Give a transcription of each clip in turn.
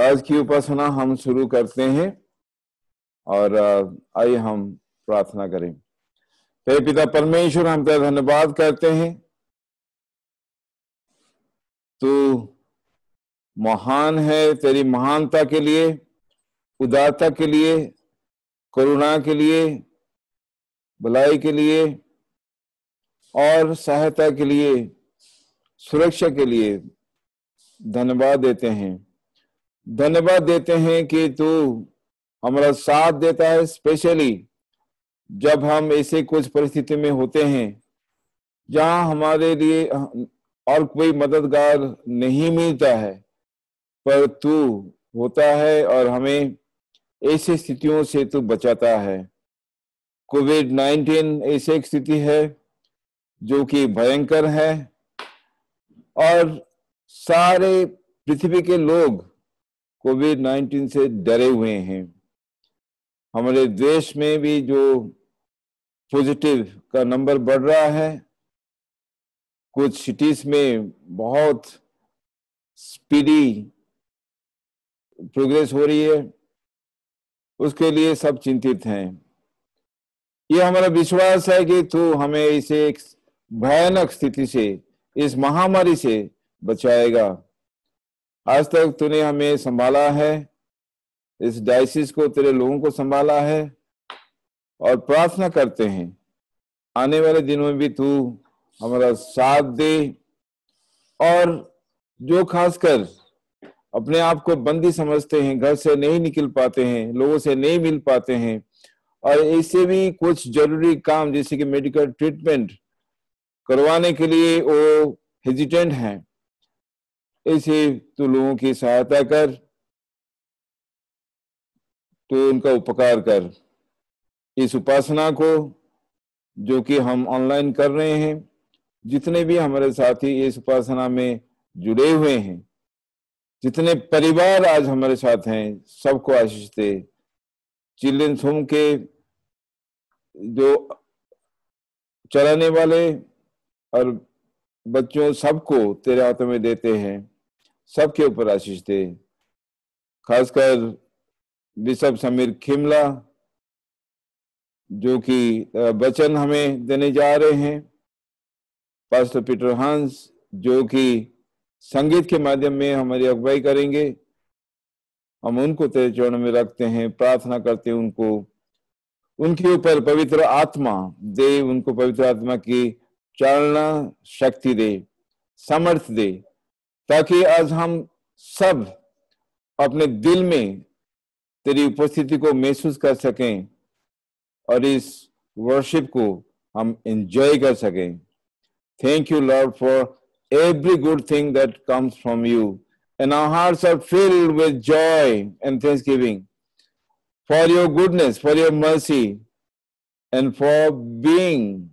आज की उपासना हम शुरू करते हैं और आइए हम प्रार्थना करें। हे पिता परमेश्वर, हम तेरा धन्यवाद करते हैं। तू महान है, तेरी महानता के लिए, उदारता के लिए, करुणा के लिए, भलाई के लिए और सहायता के लिए, सुरक्षा के लिए धन्यवाद देते हैं। धन्यवाद देते हैं कि तू हमारा साथ देता है, स्पेशली जब हम ऐसे कुछ परिस्थिति में होते हैं जहां हमारे लिए और कोई मददगार नहीं मिलता है, पर तू होता है और हमें ऐसी स्थितियों से तू बचाता है। कोविड-19 ऐसी एक स्थिति है जो कि भयंकर है और सारे पृथ्वी के लोग कोविड-19 से डरे हुए हैं। हमारे देश में भी जो पॉजिटिव का नंबर बढ़ रहा है, कुछ सिटीज में बहुत स्पीडी प्रोग्रेस हो रही है, उसके लिए सब चिंतित हैं। ये हमारा विश्वास है कि तू हमें इसे एक भयानक स्थिति से, इस महामारी से बचाएगा। आज तक तूने हमें संभाला है, इस डायसिस को, तेरे लोगों को संभाला है और प्रार्थना करते हैं आने वाले दिनों में भी तू हमारा साथ दे। और जो खासकर अपने आप को बंदी समझते हैं, घर से नहीं निकल पाते हैं, लोगों से नहीं मिल पाते हैं और ऐसे भी कुछ जरूरी काम जैसे कि मेडिकल ट्रीटमेंट करवाने के लिए वो हेजिटेंट हैं, ऐसे तू लोगों की सहायता कर, तू उनका उपकार कर। इस उपासना को जो कि हम ऑनलाइन कर रहे हैं, जितने भी हमारे साथी इस उपासना में जुड़े हुए हैं, जितने परिवार आज हमारे साथ हैं, सबको आशीष दे। चिल्ड्रेन्स होम के जो चलाने वाले और बच्चों, सबको तेरे हाथों में देते हैं, सबके ऊपर आशीष दे। खासकर बिशप समीर खिमला जो कि वचन हमें देने जा रहे हैं, पास्टर पीटर हंस जो कि संगीत के माध्यम में हमारी अगुवाई करेंगे, हम उनको तेरे चरणों में रखते हैं, प्रार्थना करते हैं। उनको, उनके ऊपर पवित्र आत्मा दे, उनको पवित्र आत्मा की चलना शक्ति दे, सामर्थ्य दे, ताकि आज हम सब अपने दिल में तेरी उपस्थिति को महसूस कर सकें और इस वर्शिप को हम एंजॉय कर सकें। Thank you Lord for every good thing that comes from you and our hearts are filled with joy and thanksgiving for your goodness, for your mercy and for being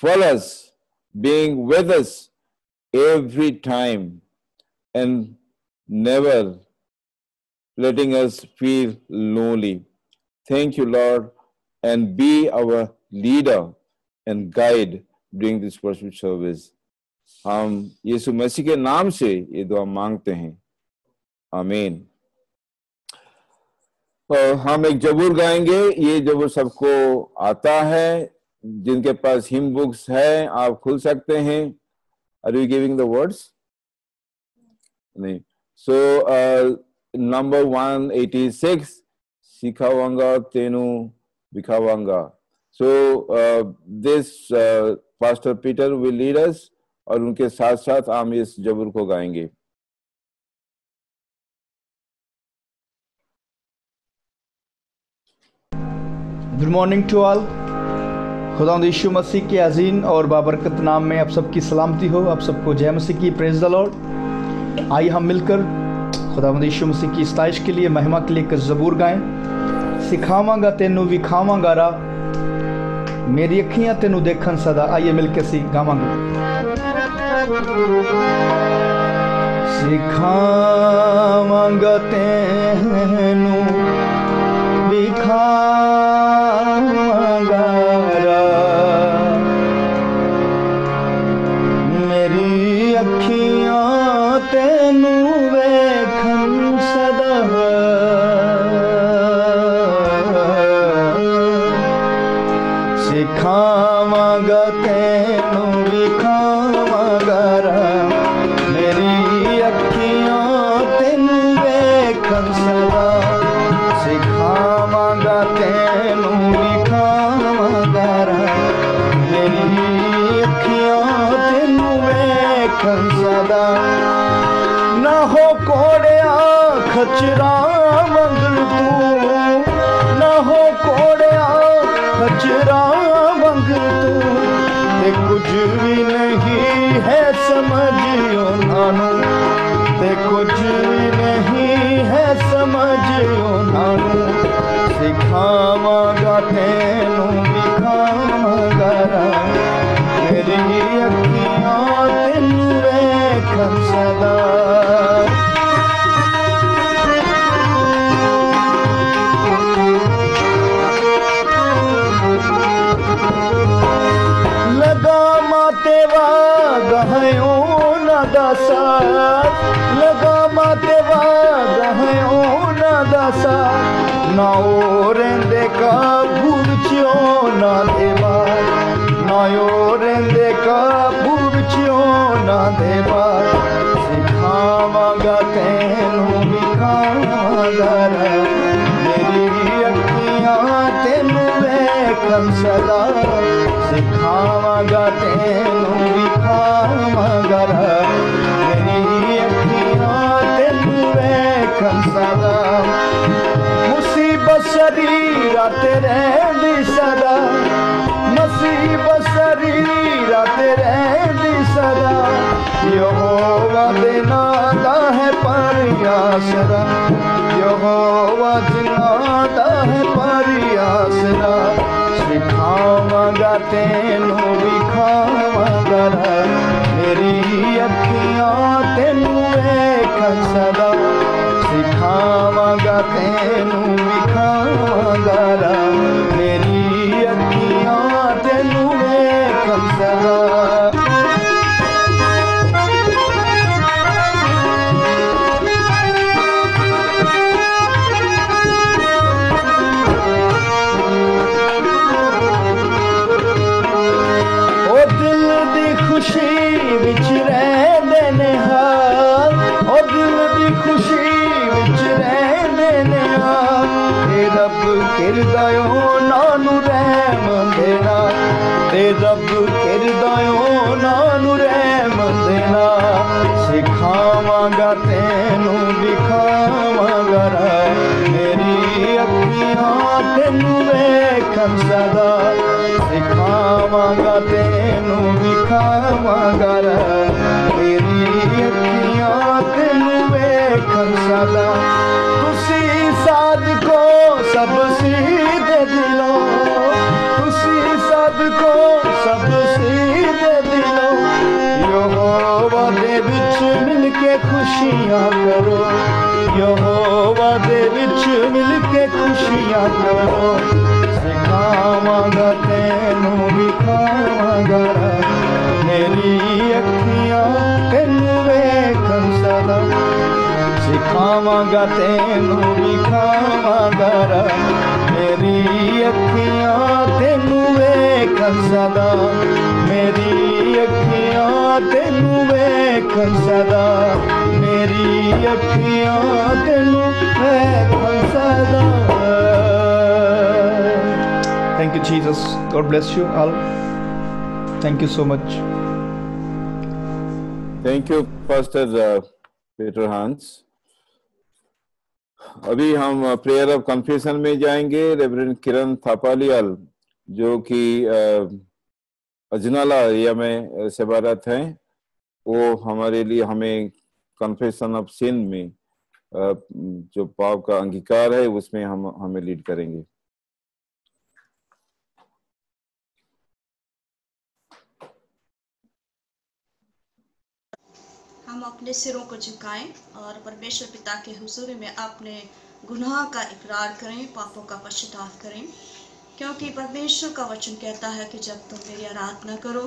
for us, being with us every time and never letting us feel lonely. Thank you, Lord, and be our leader and guide during this worship service. हम यीशु मसीह के नाम से ये दुआ मांगते हैं, आमीन। तो हम एक जबूर गाएंगे, ये जबूर सबको आता है, जिनके पास हिम बुक्स है आप खुल सकते हैं। Are you giving the words? नहीं। सो नंबर 186 सिखावांगा तेनु बिखावांगा। So this pastor Peter will lead us और उनके साथ साथ हम इस जबूर को गाएंगे। Good morning to all. खुदा यीशु मसीह के अजीम और बाबरकत नाम में आप सबकी सलामती हो। आप सबको जय मसीह की। Praise the Lord. आइए हम मिलकर खुदा यीशु मसीह की स्ताइश के लिए, महिमा के लिए एक जबूर गाएं। सिखावांगा तेनू विखावांगा रा, मेरी अखियां तेनू देखन सदा। आइए मिलकर गावांगे। सिखावांगा तेनू विखावांगा रा, मेरी अखियां तेनू वेखन सदा। सदा न हो कोड़िया खचरा मंगल तू न हो कोड़िया खचरा मंगल तू ते कुछ भी नहीं है समझियो नानू ते कुछ भी नहीं है समझियो नानू सिखावांगा तेनू दिखावांगा मेरी अखियां तेनू वेखण सदा ना रेंदे का बुरचियो ना देवा ना रेंदे का बुरचियो ना देवा सिखावांगा तेनू विखावांगा मेरी अखियां तेनू वेखण सदा सिखावांगा तेनू विखावांगा मेरी अखियां तेनू वेखण सदा शरीरा तेरे दी सदा मुसीबत शरीरा तेरे दी सदा यहोवा देना दा है पारिया सदा यहोवा देना दा है पारिया सदा सिखावांगा तेनू विखावांगा मेरी अखियां तेनू वेखण सदा सिखावांगा तेनू विखावांगा मेरी अखियां तेनू वेखण सदा ओ दिल दी खुशी विच रहिंदे ने हाल ओ दिल दी खुशी रब किरदायो नानू रहम देना ते रब किरदायो नानू रहम देना सिखावांगा तेनू दिखावांगा मेरी अखियां तेनू वेखण सदा सिखावांगा तेनू दिखावांगा मेरी अखियां तेनू वेखण सदा साधको सब सीधे दिलों उसी साधको सब सीधे दिलों यहोवा दे विच मिलके खुशियां करो यहोवा दे विच मिलके खुशियां करो सिखावांगा तेनू विखावांगा मेरी अखियां तेनू वेखण सदा सिखावांगा तेनू विखावांगा मेरी अखियां तेनू वेखण सदा मेरी अखियां तेनू वेखण सदा मेरी अखियां तेनू वेखण सदा thank you Jesus God bless you all thank you so much thank you pastor Peter Hans. अभी हम प्रेयर ऑफ कन्फेशन में जाएंगे। रेवरेंड किरण थापालियाल जो कि अजनाला एरिया में सेवारत हैं, वो हमारे लिए हमें कन्फेशन ऑफ सिन में जो पाप का अंगीकार है उसमें हम हमें लीड करेंगे। हम अपने सिरों को झुकाएं और परमेश्वर पिता के हुजूर में अपने गुनाह का इकरार करें, पापों का पश्चाताप करें, क्योंकि परमेश्वर का वचन कहता है कि जब तुम मेरी आराधना करो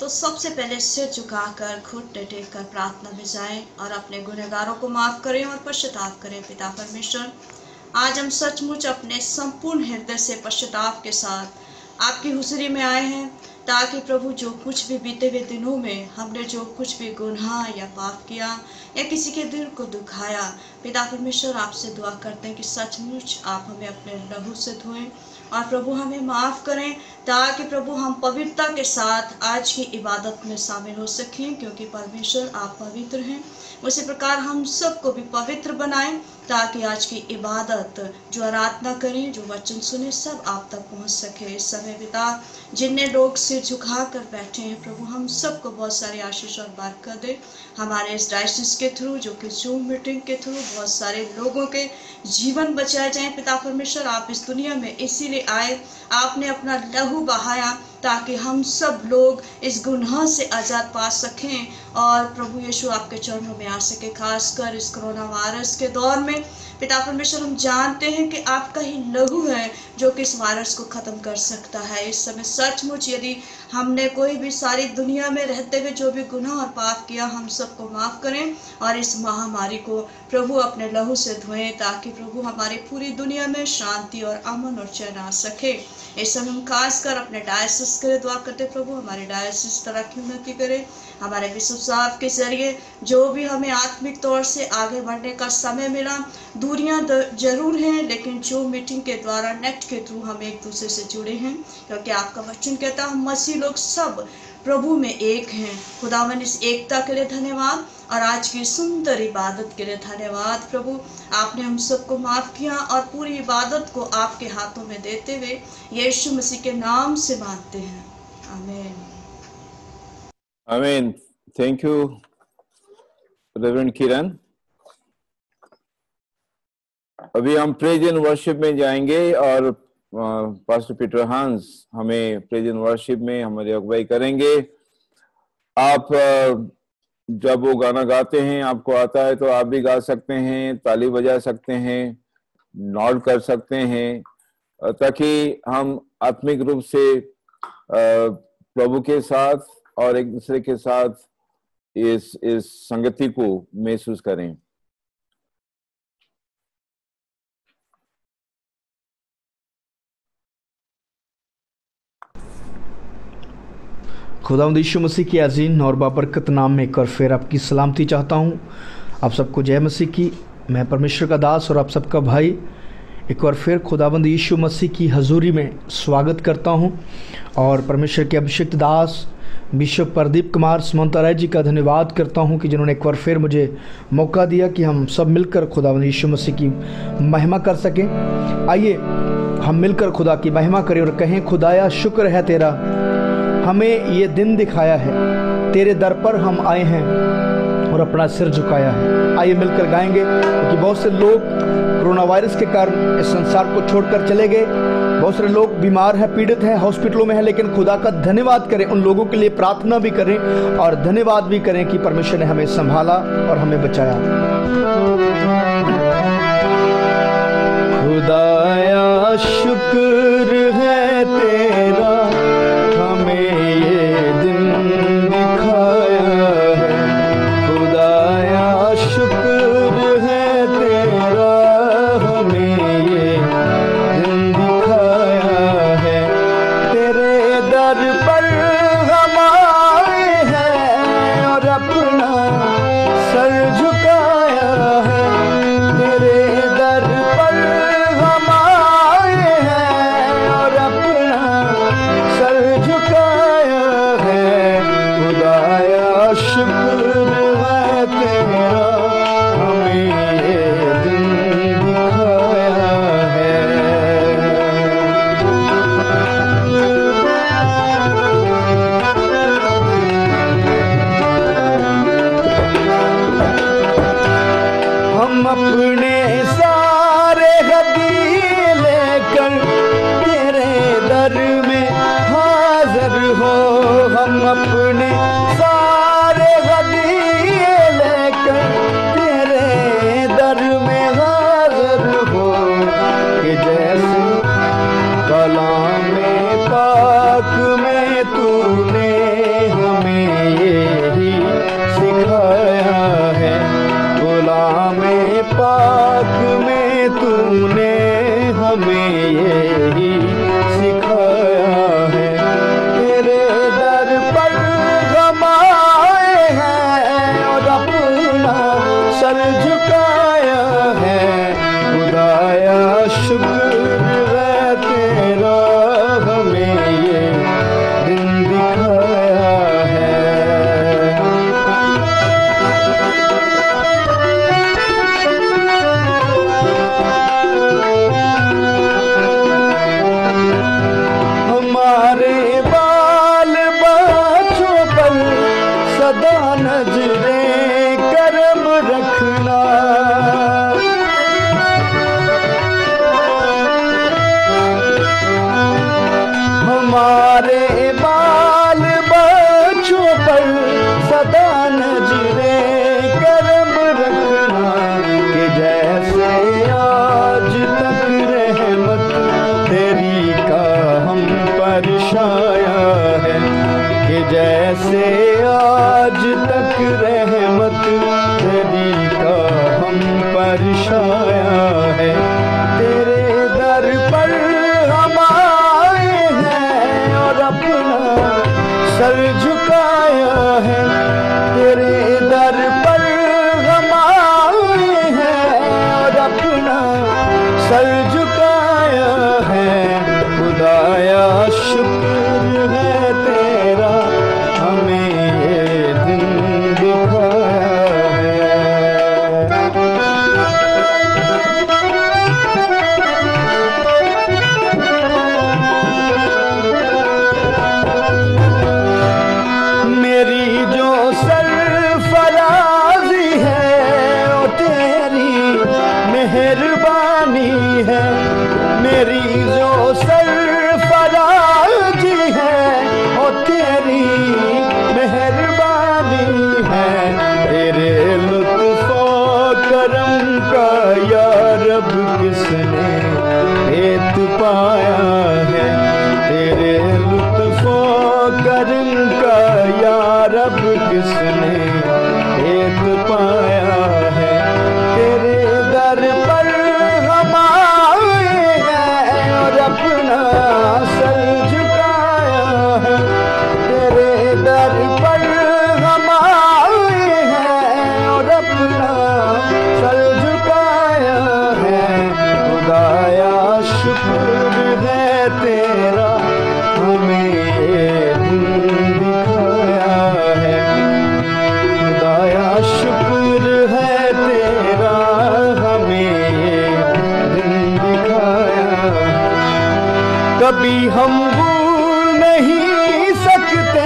तो सबसे पहले सिर झुकाकर घुटने टेककर प्रार्थना में जाएं और अपने गुनहगारों को माफ़ करें और पश्चाताप करें। पिता परमेश्वर, आज हम सचमुच अपने संपूर्ण हृदय से पश्चाताप के साथ आपकी हुजूरी में आए हैं, ताकि प्रभु जो कुछ भी बीते हुए दिनों में हमने जो कुछ भी गुनाह या पाप किया या किसी के दिल को दुखाया, पिता परमेश्वर आपसे दुआ करते हैं कि सचमुच आप हमें अपने लहू से धोएं और प्रभु हमें माफ़ करें ताकि प्रभु हम पवित्रता के साथ आज की इबादत में शामिल हो सकें, क्योंकि परमेश्वर आप पवित्र हैं। उसी प्रकार हम सबको भी पवित्र बनाएं ताकि आज की इबादत, जो आराधना करें, जो वचन सुने, सब आप तक पहुंच सके। इस समय पिता जिन्हें लोग सिर झुका कर बैठे हैं, प्रभु हम सबको बहुत सारे आशीष और बरकत दे। हमारे इस डायसिस के थ्रू, जो कि जूम मीटिंग के थ्रू बहुत सारे लोगों के जीवन बचाए जाएँ। पिता परमेश्वर, आप इस दुनिया में इसीलिए आए, आपने अपना लहू बहाया ताकि हम सब लोग इस गुनाह से आज़ाद पा सकें और प्रभु यीशु आपके चरणों में आ सके। खासकर इस कोरोना वायरस के दौर में पिता परमेश्वर, हम जानते हैं कि आपका ही लहू है जो कि इस वायरस को ख़त्म कर सकता है। इस समय सचमुच यदि हमने कोई भी सारी दुनिया में रहते हुए जो भी गुनाह और पाप किया, हम सबको माफ़ करें और इस महामारी को प्रभु अपने लहू से धोएं ताकि प्रभु हमारी पूरी दुनिया में शांति और अमन और चैन आ सके। इस समय हम खासकर अपने डायसिस के लिए दुआ करते, प्रभु हमारे डायसिस तरह की उन्नति करें। हमारे बिशप साहब के जरिए जो भी हमें आत्मिक तौर से आगे बढ़ने का समय मिला, दूरियां जरूर हैं लेकिन जो मीटिंग के द्वारा, नेट के थ्रू हम एक दूसरे से जुड़े हैं, क्योंकि आपका वचन कहता है मसीह लोग सब प्रभु में एक हैं। खुदावन, इस एकता के लिए धन्यवाद और आज की सुंदर इबादत के लिए धन्यवाद। प्रभु आपने हम सबको माफ़ किया और पूरी इबादत को आपके हाथों में देते हुए यीशु मसीह के नाम से मांगते हैं, आमीन आमीन। Thank you reverend Kiran. अभी हम प्रेज एंड वर्शिप में जाएंगे और पास्टर पीटर हांस हमें प्रेज एंड वर्शिप में हमारी अगुवाई करेंगे। आप जब वो गाना गाते हैं, आपको आता है तो आप भी गा सकते हैं, ताली बजा सकते हैं, नॉड कर सकते हैं, ताकि हम आत्मिक रूप से प्रभु के साथ और एक दूसरे के साथ इस संगति को महसूस करें। खुदावंद यीशु मसीह के अजीम और बाबरकत नाम में एक और फिर आपकी सलामती चाहता हूँ। आप सबको जय मसीह की। मैं परमेश्वर का दास और आप सबका भाई एक और फिर खुदावंद यीशु मसीह की हजूरी में स्वागत करता हूँ और परमेश्वर के अभिषिक्त दास बिशप प्रदीप कुमार समंता राय जी का धन्यवाद करता हूं कि जिन्होंने एक बार फिर मुझे मौका दिया कि हम सब मिलकर खुदावंद यीशु मसीह की महिमा कर सकें। आइए हम मिलकर खुदा की महिमा करें और कहें, खुदाया शुक्र है तेरा, हमें ये दिन दिखाया है, तेरे दर पर हम आए हैं और अपना सिर झुकाया है। आइए मिलकर गाएंगे, क्योंकि बहुत से लोग कोरोना वायरस के कारण इस संसार को छोड़कर चले गए। बहुत सारे लोग बीमार हैं, पीड़ित हैं, हॉस्पिटलों में हैं, लेकिन खुदा का धन्यवाद करें, उन लोगों के लिए प्रार्थना भी करें और धन्यवाद भी करें कि परमेश्वर ने हमें संभाला और हमें बचाया। खुदाया शुक्र है तेरा, हमें Bye. खुदा नजरे करम रखना, हमारे बाल बच्चों पर सदा नजरे करम रखना, कि जैसे आज तक रहमत तेरी का हम पर छाया है, कि जैसे आज तक रहमत तेरी का हम पर छाया है, तेरे दर पर हम आए हैं और अपना सर झुकाया है, तेरे दर पर हम आए हैं और अपना सर झुकाया है, खुदाया शुक्र है तेरा हमें ये दिन दिखाया है। मेरी जो सरफराजी है वो तेरी मेहरबानी है, मेरी जो सरफराजी है वो तेरी मेहरबानी है, तेरे लुत्फो करम का या रब किसने भेद पाया है, तेरे लुत्फो करम का या रब किसने भेद पाया है, तेरे दर पर हम आए हैं और अपना सर झुकाया है, तेरे दर पर हम आए हैं और अपना सर झुकाया है, खुदाया शुक्र है तेरा हमें ये दिन दिखाया है, खुदाया शुक्र है तेरा हमें ये दिन दिखाया है। कभी हम भूल नहीं सकते,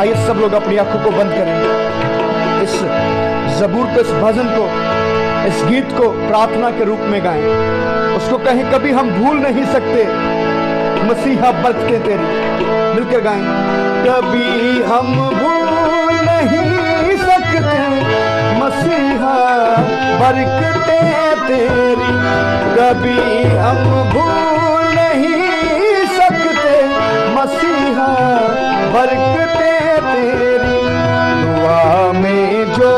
आइए सब लोग अपनी आंखों को बंद करें, इस जबूर को, इस भजन को, इस गीत को प्रार्थना के रूप में गाएं, उसको कहें कभी हम भूल नहीं सकते मसीहा बरकते तेरी, मिलकर गाएं। कभी हम भूल नहीं सकते मसीहा बरकते तेरी, कभी हम भूल नहीं सकते मसीहा बरकते तेरी, दुआ में जो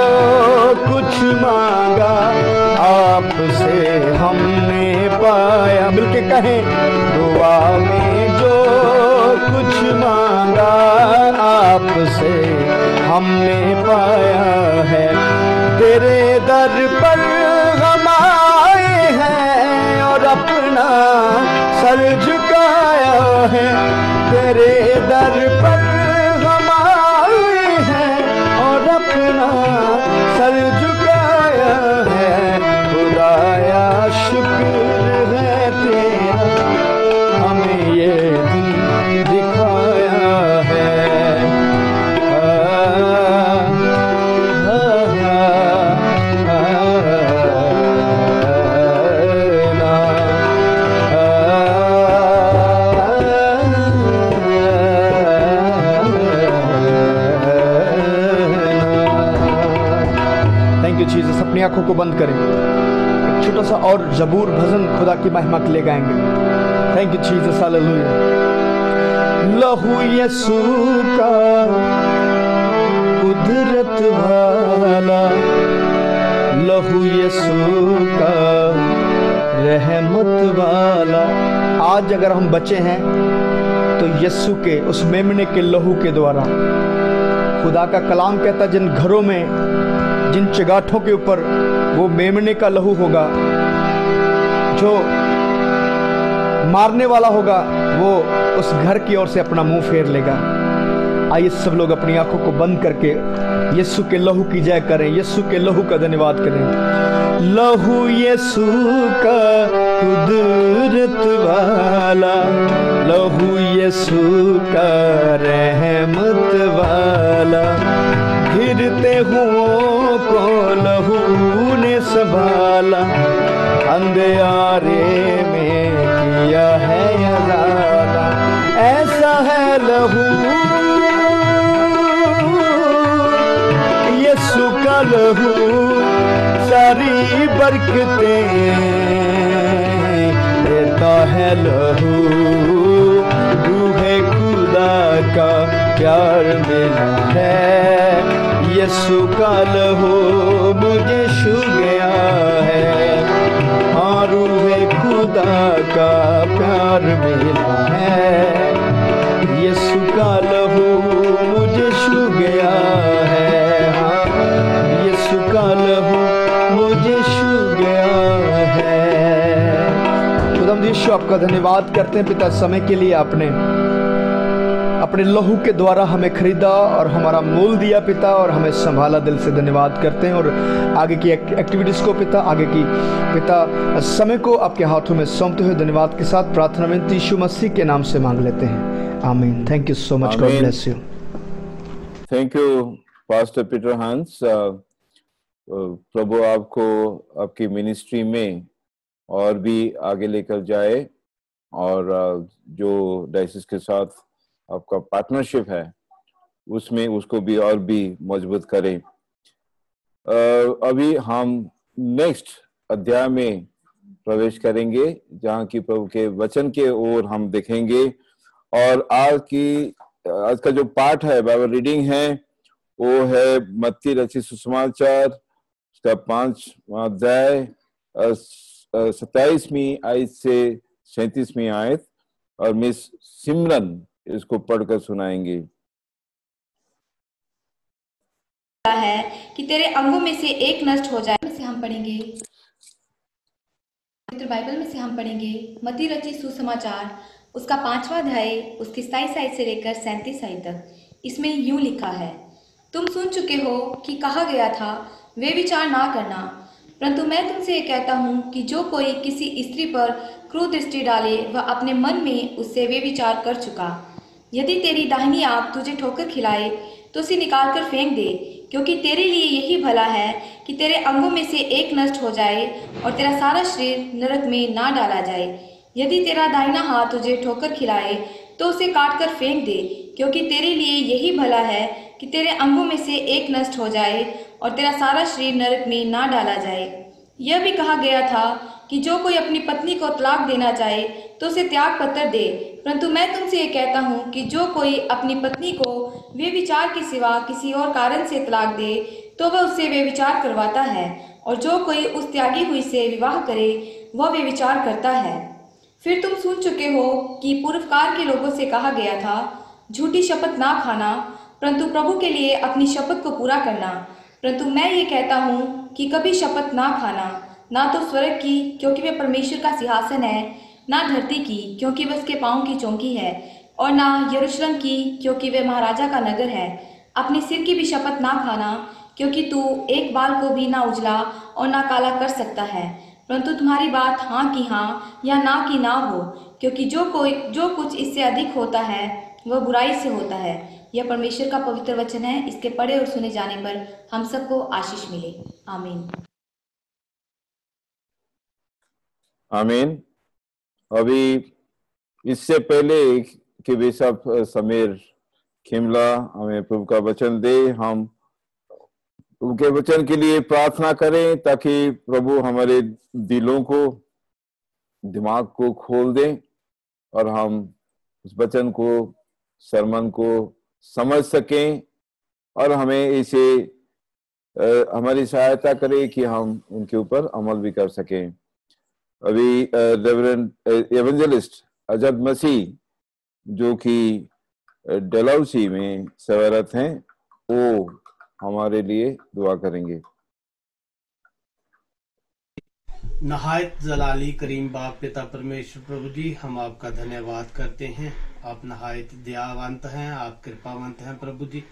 कुछ मांगा आपसे हमने पाया, मिलके कहें दुआ में जो कुछ मांगा आपसे हमने पाया है, तेरे दर पर हम आए हैं और अपना सर झुकाया है, तेरे दर पर हम आए हैं और अपना सर झुकाया है, खुदाया शुक्र है तेरा हमें ये दिन दिखाया है। जीसस, अपनी आंखों को बंद करें, एक छोटा सा और जबूर भजन खुदा की महिमा के लिए गाएंगे। Thank you Jesus, hallelujah. लहू यसू का कुदरत वाला, लहू यसू का रहमत वाला, आज अगर हम बचे हैं तो यसू के उस मेमने के लहू के द्वारा। खुदा का कलाम कहता जिन घरों में, जिन चगाठों के ऊपर वो मेमने का लहू होगा, जो मारने वाला होगा वो उस घर की ओर से अपना मुंह फेर लेगा। आइए सब लोग अपनी आंखों को बंद करके यीशु के लहू की जय करें, यीशु के लहू का धन्यवाद करें। लहू यसू का कुदरत वाला, लहू यसू का रहमत वाला, गिरते हुओं को लहू ने संभाला, अंधेरे में किया है अजादा, ऐसा है लहू यसू का लहू, सारी बरकतें देता है लहू, रूहे खुदा का प्यार मिला है, यसू का लहू मुझे छू गया है, हाँ रूहे खुदा का प्यार मिला है, यसू का लहू मुझे छू गया है, हाँ यसू का लहू मुझे छू गया है। खुदावंद यीशु आपका धन्यवाद करते हैं पिता, समय के लिए आपने अपने लहू के द्वारा हमें खरीदा और हमारा मोल दिया पिता, और हमें संभाला, दिल से धन्यवाद करते हैं। और आगे की एक्टिविटीज़ को पिता, आगे की पिता समय को आपके हाथों में सौंपते हुए धन्यवाद के साथ प्रार्थना में यीशु मसीह के नाम से मांग लेते हैं, आमीन। Thank you so much, God bless you. Thank you pastor Peter Hans, प्रभु आपको आपकी मिनिस्ट्री में और भी आगे लेकर जाए, और जो डायसिस के साथ आपका पार्टनरशिप है उसमें उसको भी और भी मजबूत करें। अभी हम नेक्स्ट अध्याय में प्रवेश करेंगे जहाँ की प्रभु के वचन के ओर हम देखेंगे, और आज का जो पाठ है, बाइबल रीडिंग है, वो है मत्ती रचित सुसमाचार का 5वां अध्याय 27वीं आयत से 37वीं आयत, और मिस सिमरन इसको पढ़कर सुनाएंगे। है कि तेरे अंगों में से एक नष्ट हो जाए, से हम पढ़ेंगे पवित्र बाइबल में से हम पढ़ेंगे मत्ती रचित सुसमाचार उसका 5वां अध्याय उसकी 27 आयत से लेकर 37 आयत तक। इसमें यूं लिखा है, तुम सुन चुके हो कि कहा गया था वे विचार ना करना, परंतु मैं तुमसे कहता हूँ कि जो कोई किसी स्त्री पर क्रूर दृष्टि डाले वह अपने मन में उससे वे विचार कर चुका। यदि तेरी दाहिनी आंख तुझे ठोकर खिलाए तो उसे निकाल कर फेंक दे, क्योंकि तेरे लिए यही भला है कि तेरे अंगों में से एक नष्ट हो जाए और तेरा सारा शरीर नरक में ना डाला जाए। यदि तेरा दाहिना हाथ तुझे ठोकर खिलाए तो उसे काट कर फेंक दे, क्योंकि तेरे लिए यही भला है कि तेरे अंगों में से एक नष्ट हो जाए और तेरा सारा शरीर नरक में ना डाला जाए। यह भी कहा गया था कि जो कोई अपनी पत्नी को तलाक देना चाहे तो उसे त्याग पत्र दे, परंतु मैं तुमसे ये कहता हूँ कि जो कोई अपनी पत्नी को वे विचार के सिवा किसी और कारण से तलाक दे तो वह उससे वे विचार करवाता है, और जो कोई उस त्यागी हुई से विवाह करे वह वे विचार करता है। फिर तुम सुन चुके हो कि पूर्वकार के लोगों से कहा गया था झूठी शपथ ना खाना, परंतु प्रभु के लिए अपनी शपथ को पूरा करना। परंतु मैं ये कहता हूँ कि कभी शपथ ना खाना, ना तो स्वर्ग की, क्योंकि वह परमेश्वर का सिंहासन है, ना धरती की, क्योंकि वह उसके पाँव की चौंकी है, और ना यरूशलेम की, क्योंकि वह महाराजा का नगर है। अपने सिर की भी शपथ ना खाना, क्योंकि तू एक बाल को भी ना उजला और ना काला कर सकता है, परंतु तुम्हारी बात हाँ की हाँ या ना की ना हो, क्योंकि जो कुछ इससे अधिक होता है वह बुराई से होता है। यह परमेश्वर का पवित्र वचन है, इसके पढ़े और सुने जाने पर हम सबको आशीष मिले, आमीन। आमीन। अभी इससे पहले कि बिशप समीर खिमला हमें प्रभु का वचन दे, हम प्रभु के वचन के लिए प्रार्थना करें ताकि प्रभु हमारे दिलों को, दिमाग को खोल दें और हम उस वचन को, सरमन को समझ सकें, और हमें इसे हमारी सहायता करें कि हम उनके ऊपर अमल भी कर सकें। अभी रेवरेंड एवेंजलिस्ट अजद मसीह जो कि डलहौजी में सेवारत हैं, वो हमारे लिए दुआ करेंगे। नहायत जलाली करीम बाप पिता परमेश्वर प्रभु जी, हम आपका धन्यवाद करते हैं, आप नहायत दयावंत हैं, आप कृपावंत हैं प्रभु जी।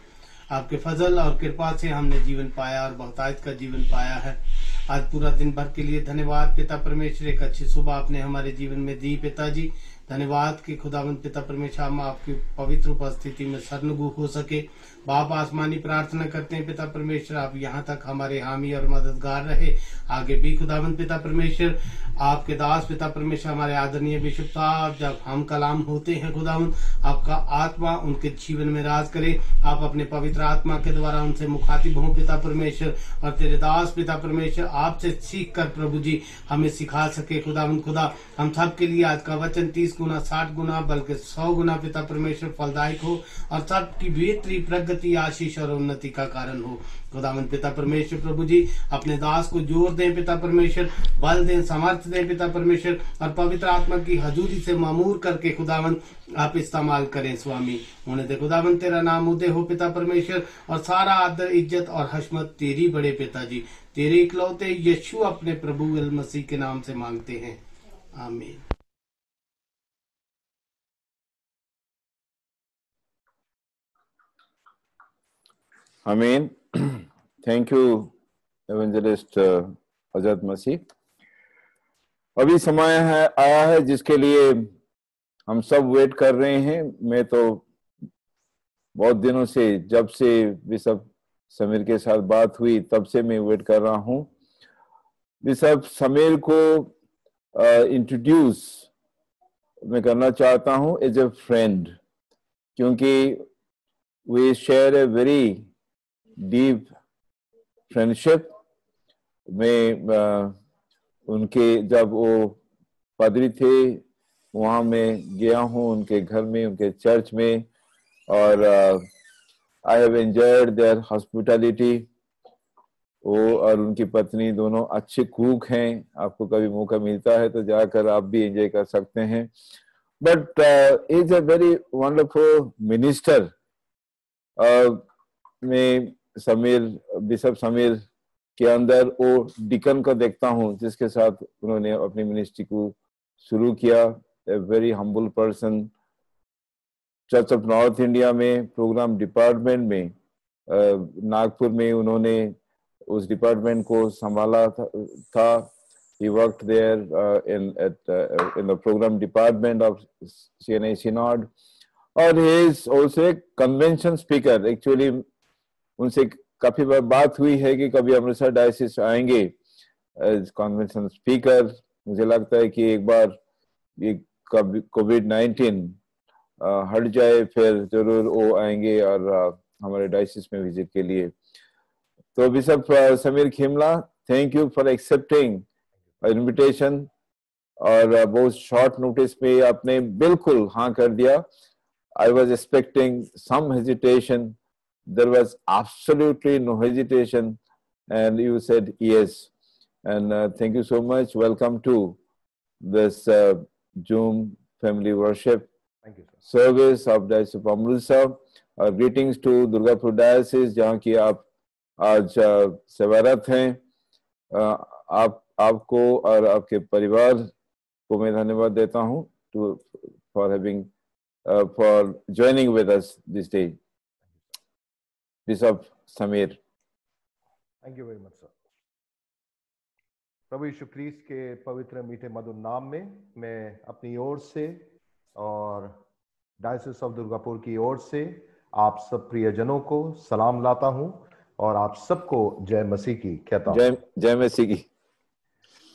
आपके फजल और कृपा से हमने जीवन पाया और बहुतायत का जीवन पाया है। आज पूरा दिन भर के लिए धन्यवाद पिता परमेश्वर, एक अच्छी सुबह आपने हमारे जीवन में दी पिताजी। धन्यवाद कि खुदावंद पिता परमेश्वर हम आपकी पवित्र उपस्थिति में शरणगु हो सके। बाप आसमानी प्रार्थना करते हैं पिता परमेश्वर, आप यहाँ तक हमारे हामी और मददगार रहे। आगे भी खुदावंद पिता परमेश्वर आपके दास पिता परमेश्वर हमारे आदरणीय बिशप साहब, जब हम कलाम होते हैं खुदावंद आपका आत्मा उनके जीवन में राज करे। आप अपने पवित्र आत्मा के द्वारा उनसे मुखातिब हों पिता परमेश्वर, और तेरे दास पिता परमेश्वर आपसे सीख कर प्रभु जी हमें सिखा सके। खुदावंद खुदा हम सब के लिए आज का वचन 30 गुना 60 गुना बल्कि 100 गुना पिता परमेश्वर फलदायक हो, और सबकी बेहतरीन प्रगति आशीष और उन्नति का कारण हो। खुदावंद पिता परमेश्वर प्रभु जी अपने दास को जोर दें पिता परमेश्वर, बल दें, सामर्थ्य दें पिता परमेश्वर, और पवित्र आत्मा की हजूरी से मामूर करके खुदावंद आप इस्तेमाल करें स्वामी। उन्हें दे खुदावंद तेरा नाम उदय हो पिता परमेश्वर, और सारा आदर इज्जत और हशमत तेरी बड़े पिताजी तेरे इकलौते यीशु अपने प्रभु अल मसीह के नाम से मांगते हैं, आमीन। Amen. Thank you, Evangelist Azad Masih. अभी समय है आया है जिसके लिए हम सब वेट कर रहे हैं। मैं तो बहुत दिनों से, जब से बिशप समीर के साथ बात हुई तब से मैं वेट कर रहा हूँ। बिशप समीर को इंट्रोड्यूस मैं करना चाहता हूँ एज ए फ्रेंड, क्योंकि we share a very deep friendship में। उनके जब वो पादरी थे वहाँ मैं गया हूँ, उनके घर में, उनके चर्च में, और I have enjoyed their hospitality. वो और उनकी पत्नी दोनों अच्छे कुक हैं। आपको कभी मौका मिलता है तो जाकर आप भी एंजॉय कर सकते हैं। But is a very wonderful minister. मैं समीर बिशप समीर के अंदर वो डिकन को देखता हूँ जिसके साथ उन्होंने अपनी मिनिस्ट्री को शुरू किया। A very humble person. Church of north India में प्रोग्राम डिपार्टमेंट में नागपुर में उन्होंने उस डिपार्टमेंट को संभाला था। He worked there in the programme department of CNI synod, और he is also a convention speaker. Actually उनसे काफी बार बात हुई है कि कभी अमृतसर डायोसीस आएंगे एज कन्वेंशन स्पीकर। मुझे लगता है कि एक बार ये कोविड-19 हट जाए फिर जरूर वो आएंगे और हमारे डायोसीस में विजिट के लिए। तो bishop Sameer Khimla, thank you for accepting invitation, और बहुत शॉर्ट नोटिस पे आपने बिल्कुल हाँ कर दिया। I was expecting some hesitation. There was absolutely no hesitation, and you said yes. And thank you so much. Welcome to this Zoom family worship service of Diocese of Amritsar. Greetings to Durgapur Diocese, जहाँ की आप आज सेवारत हैं। आपको और आपके परिवार को मैं धन्यवाद देता हूँ for joining with us this day. Bishop Sameer, thank you very much sir. प्रभु यीशु क्राइस्ट के पवित्र मीठे मधुर नाम में मैं अपनी ओर से और डायोसीस ऑफ दुर्गापुर की ओर से आप सब प्रियजनों को सलाम लाता हूं, और आप सबको जय मसीह की कहता हूं। जय मसीह की।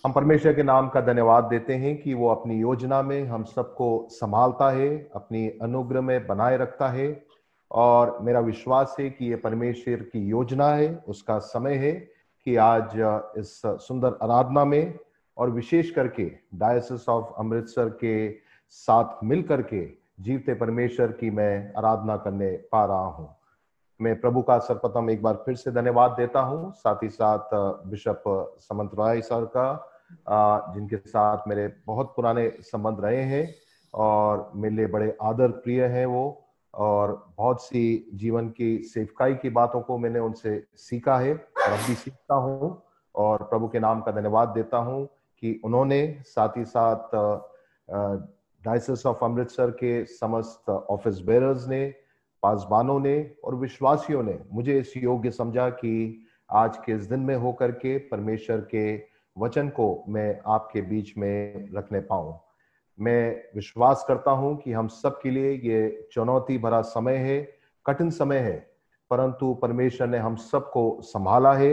हम परमेश्वर के नाम का धन्यवाद देते हैं कि वो अपनी योजना में हम सबको संभालता है, अपनी अनुग्रह में बनाए रखता है, और मेरा विश्वास है कि ये परमेश्वर की योजना है, उसका समय है कि आज इस सुंदर आराधना में और विशेष करके डायोसीस ऑफ अमृतसर के साथ मिल करके जीवते परमेश्वर की मैं आराधना करने पा रहा हूँ। मैं प्रभु का सर्वप्रथम एक बार फिर से धन्यवाद देता हूँ, साथ ही साथ बिशप समंत राय सर का, जिनके साथ मेरे बहुत पुराने संबंध रहे हैं और मेरे लिए बड़े आदर प्रिय हैं वो, और बहुत सी जीवन की सेवकाई की बातों को मैंने उनसे सीखा है और अब भी सीखता हूँ, और प्रभु के नाम का धन्यवाद देता हूँ कि उन्होंने साथ ही साथ डायोसीस ऑफ अमृतसर के समस्त ऑफिस बेयरर्स ने, पासबानों ने और विश्वासियों ने मुझे इस योग्य समझा कि आज के इस दिन में होकर के परमेश्वर के वचन को मैं आपके बीच में रखने पाऊं। मैं विश्वास करता हूं कि हम सब के लिए ये चुनौती भरा समय है, कठिन समय है, परंतु परमेश्वर ने हम सबको संभाला है।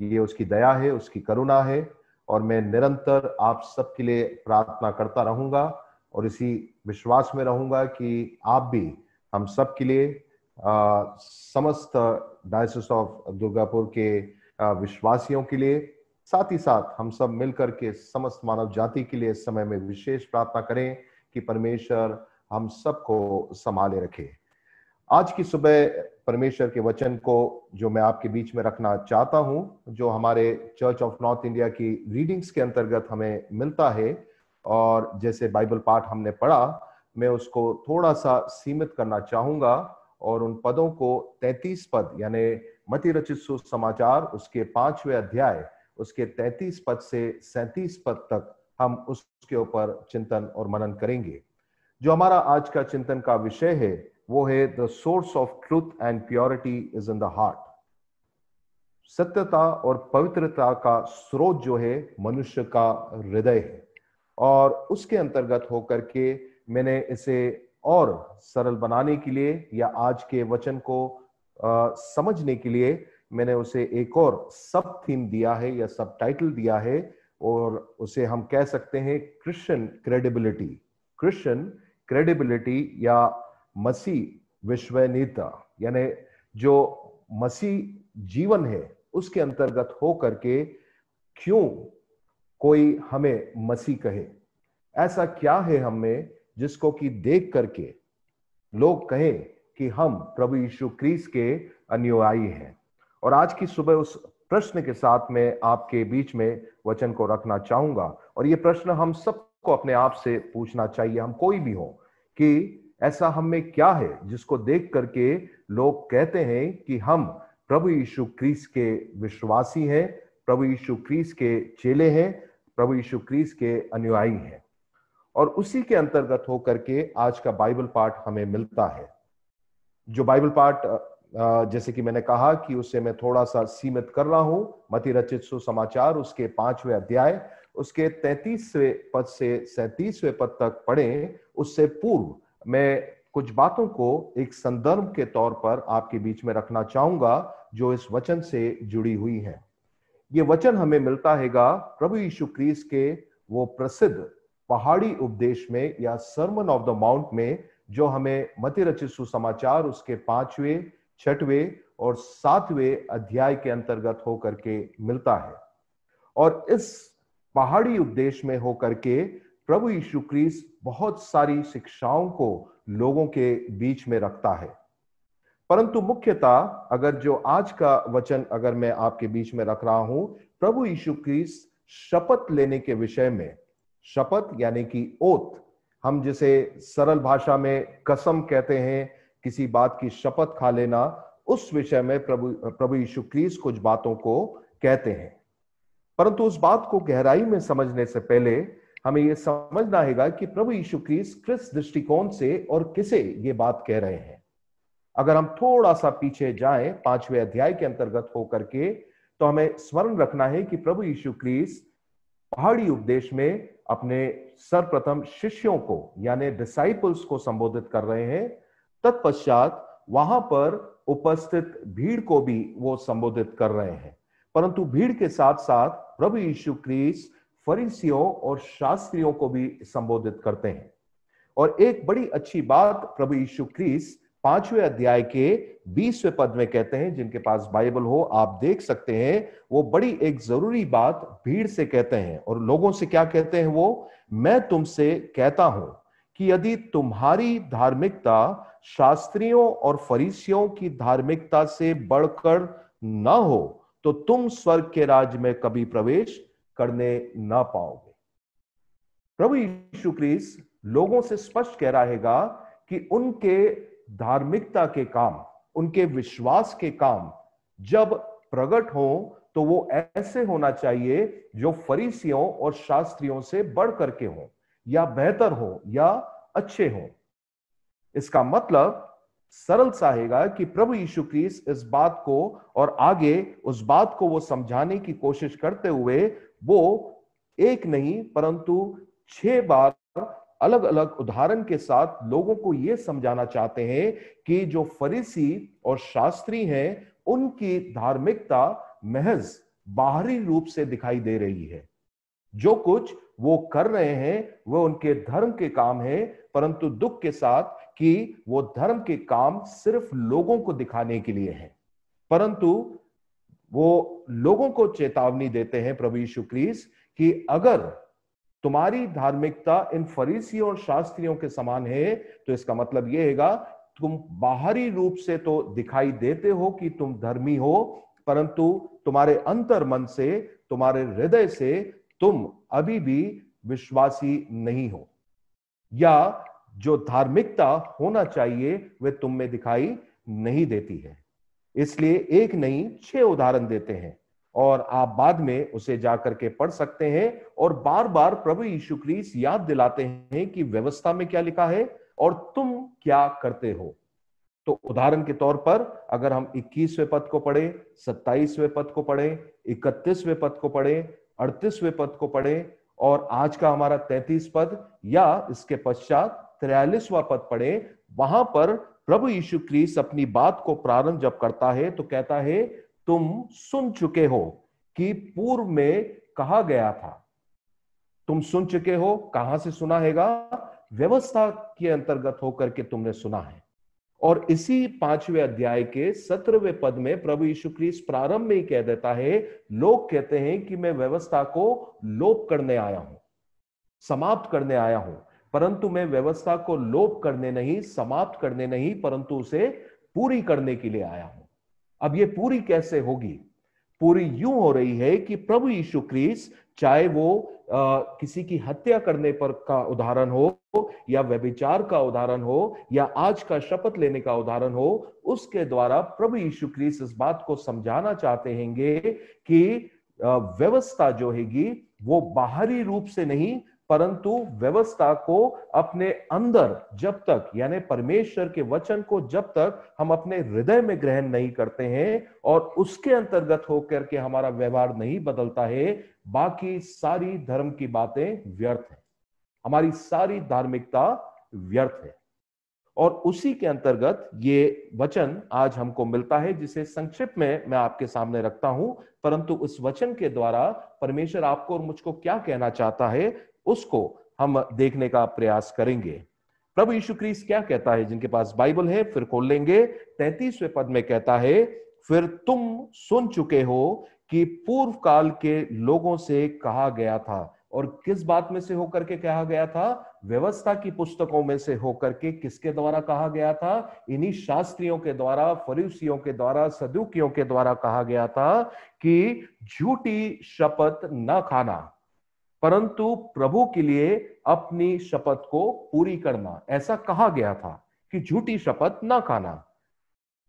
ये उसकी दया है, उसकी करुणा है। और मैं निरंतर आप सब के लिए प्रार्थना करता रहूंगा और इसी विश्वास में रहूंगा कि आप भी हम सब के लिए समस्त डायोसेस ऑफ दुर्गापुर के विश्वासियों के लिए, साथ ही साथ हम सब मिलकर के समस्त मानव जाति के लिए इस समय में विशेष प्रार्थना करें कि परमेश्वर हम सबको संभाले रखे। आज की सुबह परमेश्वर के वचन को जो मैं आपके बीच में रखना चाहता हूं, जो हमारे चर्च ऑफ नॉर्थ इंडिया की रीडिंग्स के अंतर्गत हमें मिलता है, और जैसे बाइबल पाठ हमने पढ़ा, मैं उसको थोड़ा सा सीमित करना चाहूंगा और उन पदों को 33 पद यानी मत्ती रचित सुसमाचार उसके 5वें अध्याय उसके 33 पद से 37 पद तक हम उसके ऊपर चिंतन और मनन करेंगे। जो हमारा आज का चिंतन का विषय है वो है the source of truth and purity is in the heart. सत्यता और पवित्रता का स्रोत जो है मनुष्य का हृदय है। और उसके अंतर्गत होकर के मैंने इसे और सरल बनाने के लिए या आज के वचन को समझने के लिए मैंने उसे एक और सब थीम दिया है या सब टाइटल दिया है, और उसे हम कह सकते हैं क्रिश्चियन क्रेडिबिलिटी। क्रिश्चियन क्रेडिबिलिटी या मसीह विश्वसनीयता, यानी जो मसीह जीवन है उसके अंतर्गत होकर के क्यों कोई हमें मसीह कहे। ऐसा क्या है हमें जिसको कि देख करके लोग कहें कि हम प्रभु यीशु क्राइस्ट के अनुयायी हैं। और आज की सुबह उस प्रश्न के साथ मैं आपके बीच में वचन को रखना चाहूंगा। और ये प्रश्न हम सबको अपने आप से पूछना चाहिए, हम कोई भी हो, कि ऐसा हम में क्या है जिसको देख करके लोग कहते हैं कि हम प्रभु यीशु क्राइस्ट के विश्वासी हैं, प्रभु यीशु क्राइस्ट के चेले हैं, प्रभु यीशु क्राइस्ट के अनुयायी हैं। और उसी के अंतर्गत होकर के आज का बाइबल पाठ हमें मिलता है। जो बाइबल पाठ जैसे कि मैंने कहा कि उसे मैं थोड़ा सा सीमित कर रहा हूं, मत्ती रचित सुसमाचार उसके 5वें अध्याय उसके 33वें पद से 37वें पद तक पढ़ें। उससे पूर्व मैं कुछ बातों को एक संदर्भ के तौर पर आपके बीच में रखना चाहूंगा जो इस वचन से जुड़ी हुई है। ये वचन हमें मिलता हैगा प्रभु यीशु क्राइस्ट के वो प्रसिद्ध पहाड़ी उपदेश में या सर्मन ऑफ द माउंट में, जो हमें मत्ती रचित सुसमाचार उसके 5वें, 6वें और 7वें अध्याय के अंतर्गत होकर के मिलता है। और इस पहाड़ी उपदेश में होकर के प्रभु यीशु क्राइस्ट बहुत सारी शिक्षाओं को लोगों के बीच में रखता है। परंतु मुख्यतः अगर जो आज का वचन अगर मैं आपके बीच में रख रहा हूं, प्रभु यीशु क्राइस्ट शपथ लेने के विषय में, शपथ यानी कि ओथ, हम जिसे सरल भाषा में कसम कहते हैं, किसी बात की शपथ खा लेना, उस विषय में प्रभु यीशु क्राइस्ट कुछ बातों को कहते हैं। परंतु उस बात को गहराई में समझने से पहले हमें यह समझना है कि प्रभु यीशु क्राइस्ट किस दृष्टिकोण से और किसे ये बात कह रहे हैं। अगर हम थोड़ा सा पीछे जाएं 5वें अध्याय के अंतर्गत होकर के, तो हमें स्मरण रखना है कि प्रभु यीशु क्राइस्ट पहाड़ी उपदेश में अपने सर्वप्रथम शिष्यों को यानी डिसाइपल्स को संबोधित कर रहे हैं। तत्पश्चात वहां पर उपस्थित भीड़ को भी वो संबोधित कर रहे हैं। परंतु भीड़ के साथ साथ प्रभु यीशु क्राइस्ट फरीसियों और शास्त्रियों को भी संबोधित करते हैं। और एक बड़ी अच्छी बात प्रभु यीशु क्राइस्ट 5वें अध्याय के 20वें पद में कहते हैं, जिनके पास बाइबल हो आप देख सकते हैं, वो बड़ी एक जरूरी बात भीड़ से कहते हैं और लोगों से क्या कहते हैं वो, मैं तुमसे कहता हूं कि यदि तुम्हारी धार्मिकता शास्त्रियों और फरीसियों की धार्मिकता से बढ़कर ना हो तो तुम स्वर्ग के राज्य में कभी प्रवेश करने ना पाओगे। प्रभु यीशु क्राइस्ट लोगों से स्पष्ट कह रहा हैगा कि उनके धार्मिकता के काम, उनके विश्वास के काम जब प्रकट हो तो वो ऐसे होना चाहिए जो फरीसियों और शास्त्रियों से बढ़ करके हो या बेहतर हो या अच्छे हो। इसका मतलब सरल साहेगा कि प्रभु यीशु क्रिस्ट इस बात को और आगे उस बात को वो समझाने की कोशिश करते हुए वो एक नहीं परंतु 6 बार अलग अलग उदाहरण के साथ लोगों को ये समझाना चाहते हैं कि जो फरीसी और शास्त्री हैं उनकी धार्मिकता महज बाहरी रूप से दिखाई दे रही है। जो कुछ वो कर रहे हैं वह उनके धर्म के काम है, परंतु दुख के साथ कि वो धर्म के काम सिर्फ लोगों को दिखाने के लिए है। परंतु वो लोगों को चेतावनी देते हैं प्रभु यीशु क्रिस्ट कि अगर तुम्हारी धार्मिकता इन फरीसियों और शास्त्रियों के समान है तो इसका मतलब यह हैगा तुम बाहरी रूप से तो दिखाई देते हो कि तुम धर्मी हो, परंतु तुम्हारे अंतर मन से, तुम्हारे हृदय से तुम अभी भी विश्वासी नहीं हो, या जो धार्मिकता होना चाहिए वह तुम में दिखाई नहीं देती है। इसलिए एक नहीं 6 उदाहरण देते हैं और आप बाद में उसे जाकर के पढ़ सकते हैं। और बार बार प्रभु यीशु क्रिस्ट याद दिलाते हैं कि व्यवस्था में क्या लिखा है और तुम क्या करते हो। तो उदाहरण के तौर पर अगर हम 21वें पद को पढ़े, 27वें पद को पढ़े, 31वें पद को पढ़े, 38वें पद को पढ़े और आज का हमारा 33 पद या इसके पश्चात 43वां पद पढ़े, वहां पर प्रभु यीशु क्रिस्ट अपनी बात को प्रारंभ जब करता है तो कहता है तुम सुन चुके हो कि पूर्व में कहा गया था। तुम सुन चुके हो, कहां से सुना हैगा? व्यवस्था के अंतर्गत होकर के तुमने सुना है। और इसी 5वें अध्याय के 17वें पद में प्रभु यीशु क्रिस्ट प्रारंभ में ही कह देता है, लोग कहते हैं कि मैं व्यवस्था को लोप करने आया हूं, समाप्त करने आया हूं, परंतु मैं व्यवस्था को लोप करने नहीं, समाप्त करने नहीं, परंतु उसे पूरी करने के लिए आया हूं। अब ये पूरी कैसे होगी? पूरी यूं हो रही है कि प्रभु यीशु क्रिस्ट, चाहे वो किसी की हत्या करने पर का उदाहरण हो या व्यभिचार का उदाहरण हो या आज का शपथ लेने का उदाहरण हो, उसके द्वारा प्रभु यीशु क्रिस्ट इस बात को समझाना चाहते हैंगे कि व्यवस्था जो हैगी वो बाहरी रूप से नहीं, परंतु व्यवस्था को अपने अंदर जब तक, यानी परमेश्वर के वचन को जब तक हम अपने हृदय में ग्रहण नहीं करते हैं और उसके अंतर्गत होकर के हमारा व्यवहार नहीं बदलता है, बाकी सारी धर्म की बातें व्यर्थ है, हमारी सारी धार्मिकता व्यर्थ है। और उसी के अंतर्गत ये वचन आज हमको मिलता है जिसे संक्षिप्त में मैं आपके सामने रखता हूं, परंतु उस वचन के द्वारा परमेश्वर आपको और मुझको क्या कहना चाहता है उसको हम देखने का प्रयास करेंगे। प्रभु यीशु क्रिस्ट क्या कहता है? जिनके पास बाइबल है फिर खोल लेंगे। 33वें पद में कहता है, फिर तुम सुन चुके हो कि पूर्व काल के लोगों से कहा गया था। और किस बात में से होकर के कहा गया था? व्यवस्था की पुस्तकों में से होकर के किसके द्वारा कहा गया था? इन्हीं शास्त्रियों के द्वारा, फरीसियों के द्वारा, सदूकियों के द्वारा कहा गया था कि झूठी शपथ न खाना, परंतु प्रभु के लिए अपनी शपथ को पूरी करना। ऐसा कहा गया था कि झूठी शपथ ना खाना,